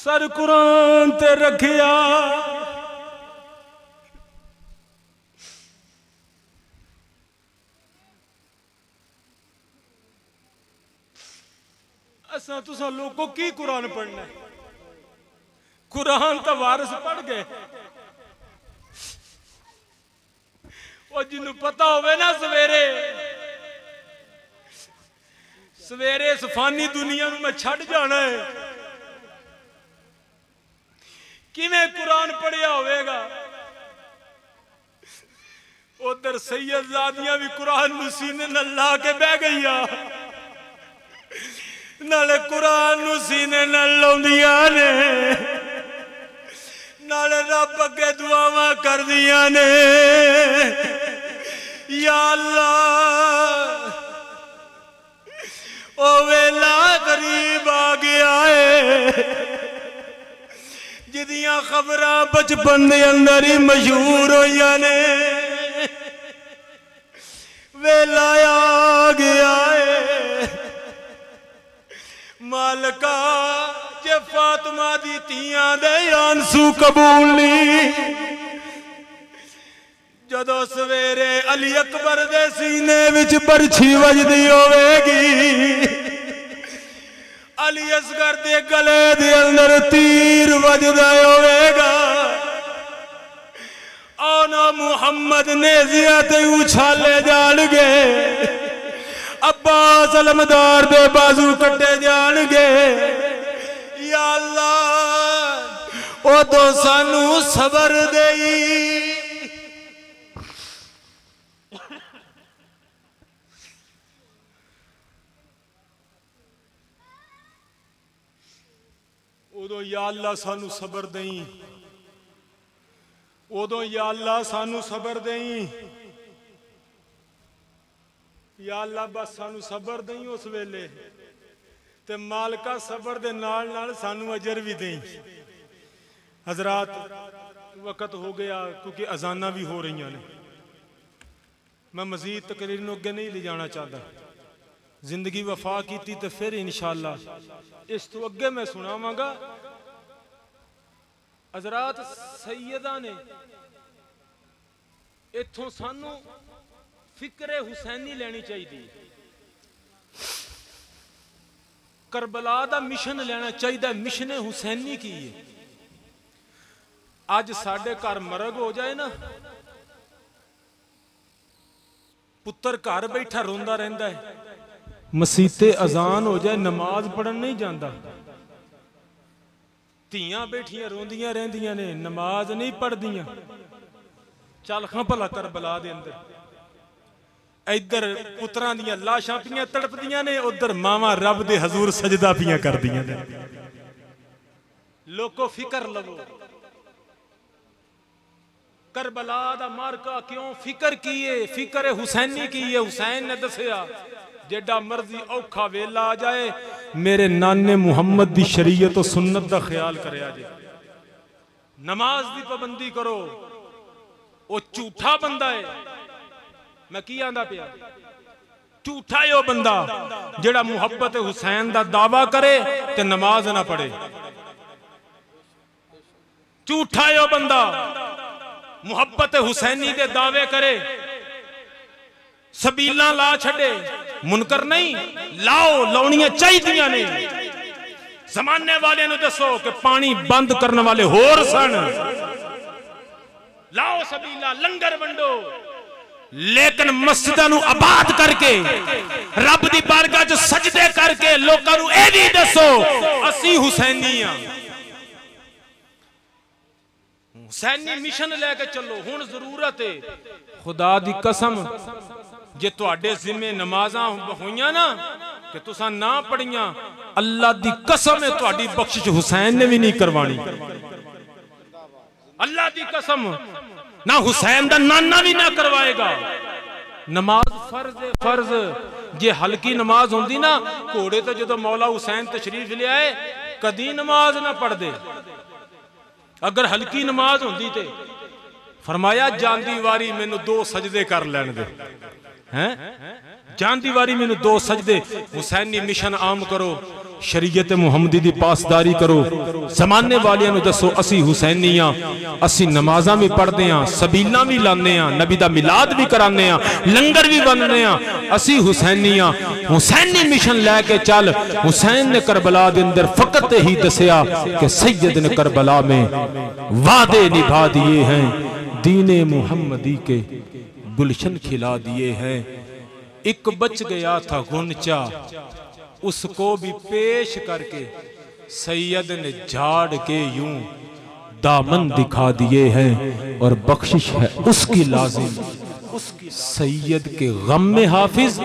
सर कुरान ते रखिया असा तुसा लोगों की कुरान पढ़ना है कुरान तो वारिस पढ़ गए और जिन्हों पता होवे ना सवेरे सवेरे इस फानी दुनिया में छड़ जाना है किवें कुरान पढ़िया होगा। पुत्र सैयद जादियां भी कुरान सीने न ला के बह गई नाले कुरान सीने न लाउंदियां ने नाले रब अगे दुआवां करदियां ने या अल्लाह ओ वेला गरीब आ गया है जिदियां खबर बचपन के अंदर ही मशहूर हुई ने वेला आ गया है मालका जे फातिमा दी तियां दे आंसू कबूल नहीं जदों सवेरे अली अकबर दे सीने विच बरछी वजदी होवेगी अली असगर दे गले दे अंदर तीर वजदा होगा आना मुहम्मद ने जियाते उछाले जाएंगे अब्बास अलमदार दे बाजू कटे जाएंगे या अल्लाह ओ तो सानू सबर दे उदो या अल्लाह सानू सबर देई उदो या अल्लाह सानू सबर देई या अल्लाह बस सानू सबर देई उस वेले ते मालका सबर दे नाल नाल सानू अजर भी देई। हजरात वक्त हो गया क्योंकि अजाना भी हो रही ने मैं मजीद तकरीर नूं अगे नहीं ले जाना चाहता जिंदगी वफा की तो फिर इंशाअल्लाह इस तो अगे मैं सुनावांगा। हजरात सैयदा ने इथों सानू फिक्रे हुसैनी लेनी चाहिए करबला का मिशन लेना चाहिए मिशन हुसैनी की है। अज साडे घर मरग हो जाए ना पुत्र घर बैठा रोंदा रहंदा है मसीते अजान हो जाए नमाज पढ़न नहीं जाता धियां बैठिया रोंदियां रहंदियां ने नमाज नहीं पढ़दियां चल खां भला करबला दे अंदर इधर पुत्रां दियां लाशां पियां तड़पदियां ने उधर मावां रब दे हजूर सजदा पियां करदियां ने। लोको फिकर लवो करबला दा मार्का क्यों फिकर कीए फिकर हुसैनी कीए हुसैन ने दसिया जेड़ा मर्जी औखा वेला आ जाए मेरे नाने मुहम्मद दी शरीयत और सुन्नत दा ख्याल करया जे नमाज दी पाबंदी करो वो झूठा बंदा है मैं की आंदा पिया झूठा है वो बंदा जेड़ा मुहब्बत हुसैन दा दावा करे ते नमाज ना पढ़े झूठा है वो बंदा मुहब्बत हुसैनी दे दावे करे सबीला ला छड़े मुनकर नहीं लाओ लाउनिया चाहिए ने जमाने वाले दसो कि पानी बंद करने वाले होर सन लाओ सबीला लंगर वंडो लेकिन मस्जिदां नूं आबाद करके रब दी बारगाह च सजदे करके लोकां नूं इह वी दसो असीं हुसैनी आं। हुसैनी मिशन लेके चलो हुण जरूरत है खुदा दी कसम जे तुहाडे जिम्मे नमाजां होईयां ना कि तुसां ना पढ़ियां अल्लाह दी कसम है तुहाडी बख्शिश हुसैन ने भी नहीं करवानी अल्लाह दी कसम ना हुसैन दा नाना भी ना करवाएगा। नमाज फर्ज है फर्ज जे हल्की नमाज होंदी ना घोड़े तो जदों मौला हुसैन तशरीफ लियाए कदी नमाज ना पढ़ दे अगर हल्की नमाज होंदी ते फरमाया जांदी वारी मैनू दो सजदे कर लैण दे जान दी वारी मैनू दो सजदे हुसैनी मिशन आम करो शरीयत मुहम्मदी दी पासदारी करो जमाने वालियां नू दसो असी हुसैनी आं असी नमाजां भी पढ़दे आं सबीला भी लाने आं नबी दा मिलाद भी कराने आं लंगर भी वंडने आं असी हुसैनी आं हुसैनी मिशन लैके चल। हुसैन ने करबला दे अंदर फकत ही दसिया कि सैयद ने करबला में वादे निभा दिए हैं दीने मुहम्मदी के गुलशन खिला दिए हैं एक बच गया था गुनचा उसको भी पेश करके सैयद ने झाड़ के यूं दामन दिखा दिए हैं और बख्शिश है उसकी लाजिम सैयद के गम में हाफिज,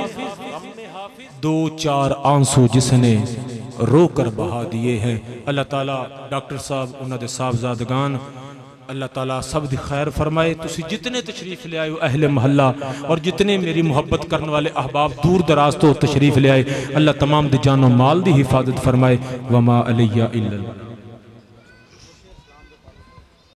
दो चार आंसू जिसने रोकर बहा दिए हैं। अल्लाह ताला डॉक्टर साहब उन्होंने साहबजादगान अल्लाह ताला सब दी खैर फरमाए। तुसी जितने तशरीफ ले आए अहले महल्ला और जितने मेरी मुहब्बत करने वाले अहबाब दूर दराज तो तशरीफ ले आए, अल्लाह तमाम दी जानो माल दी हिफाजत फरमाए। वमा अलैया इल्लल्लाह।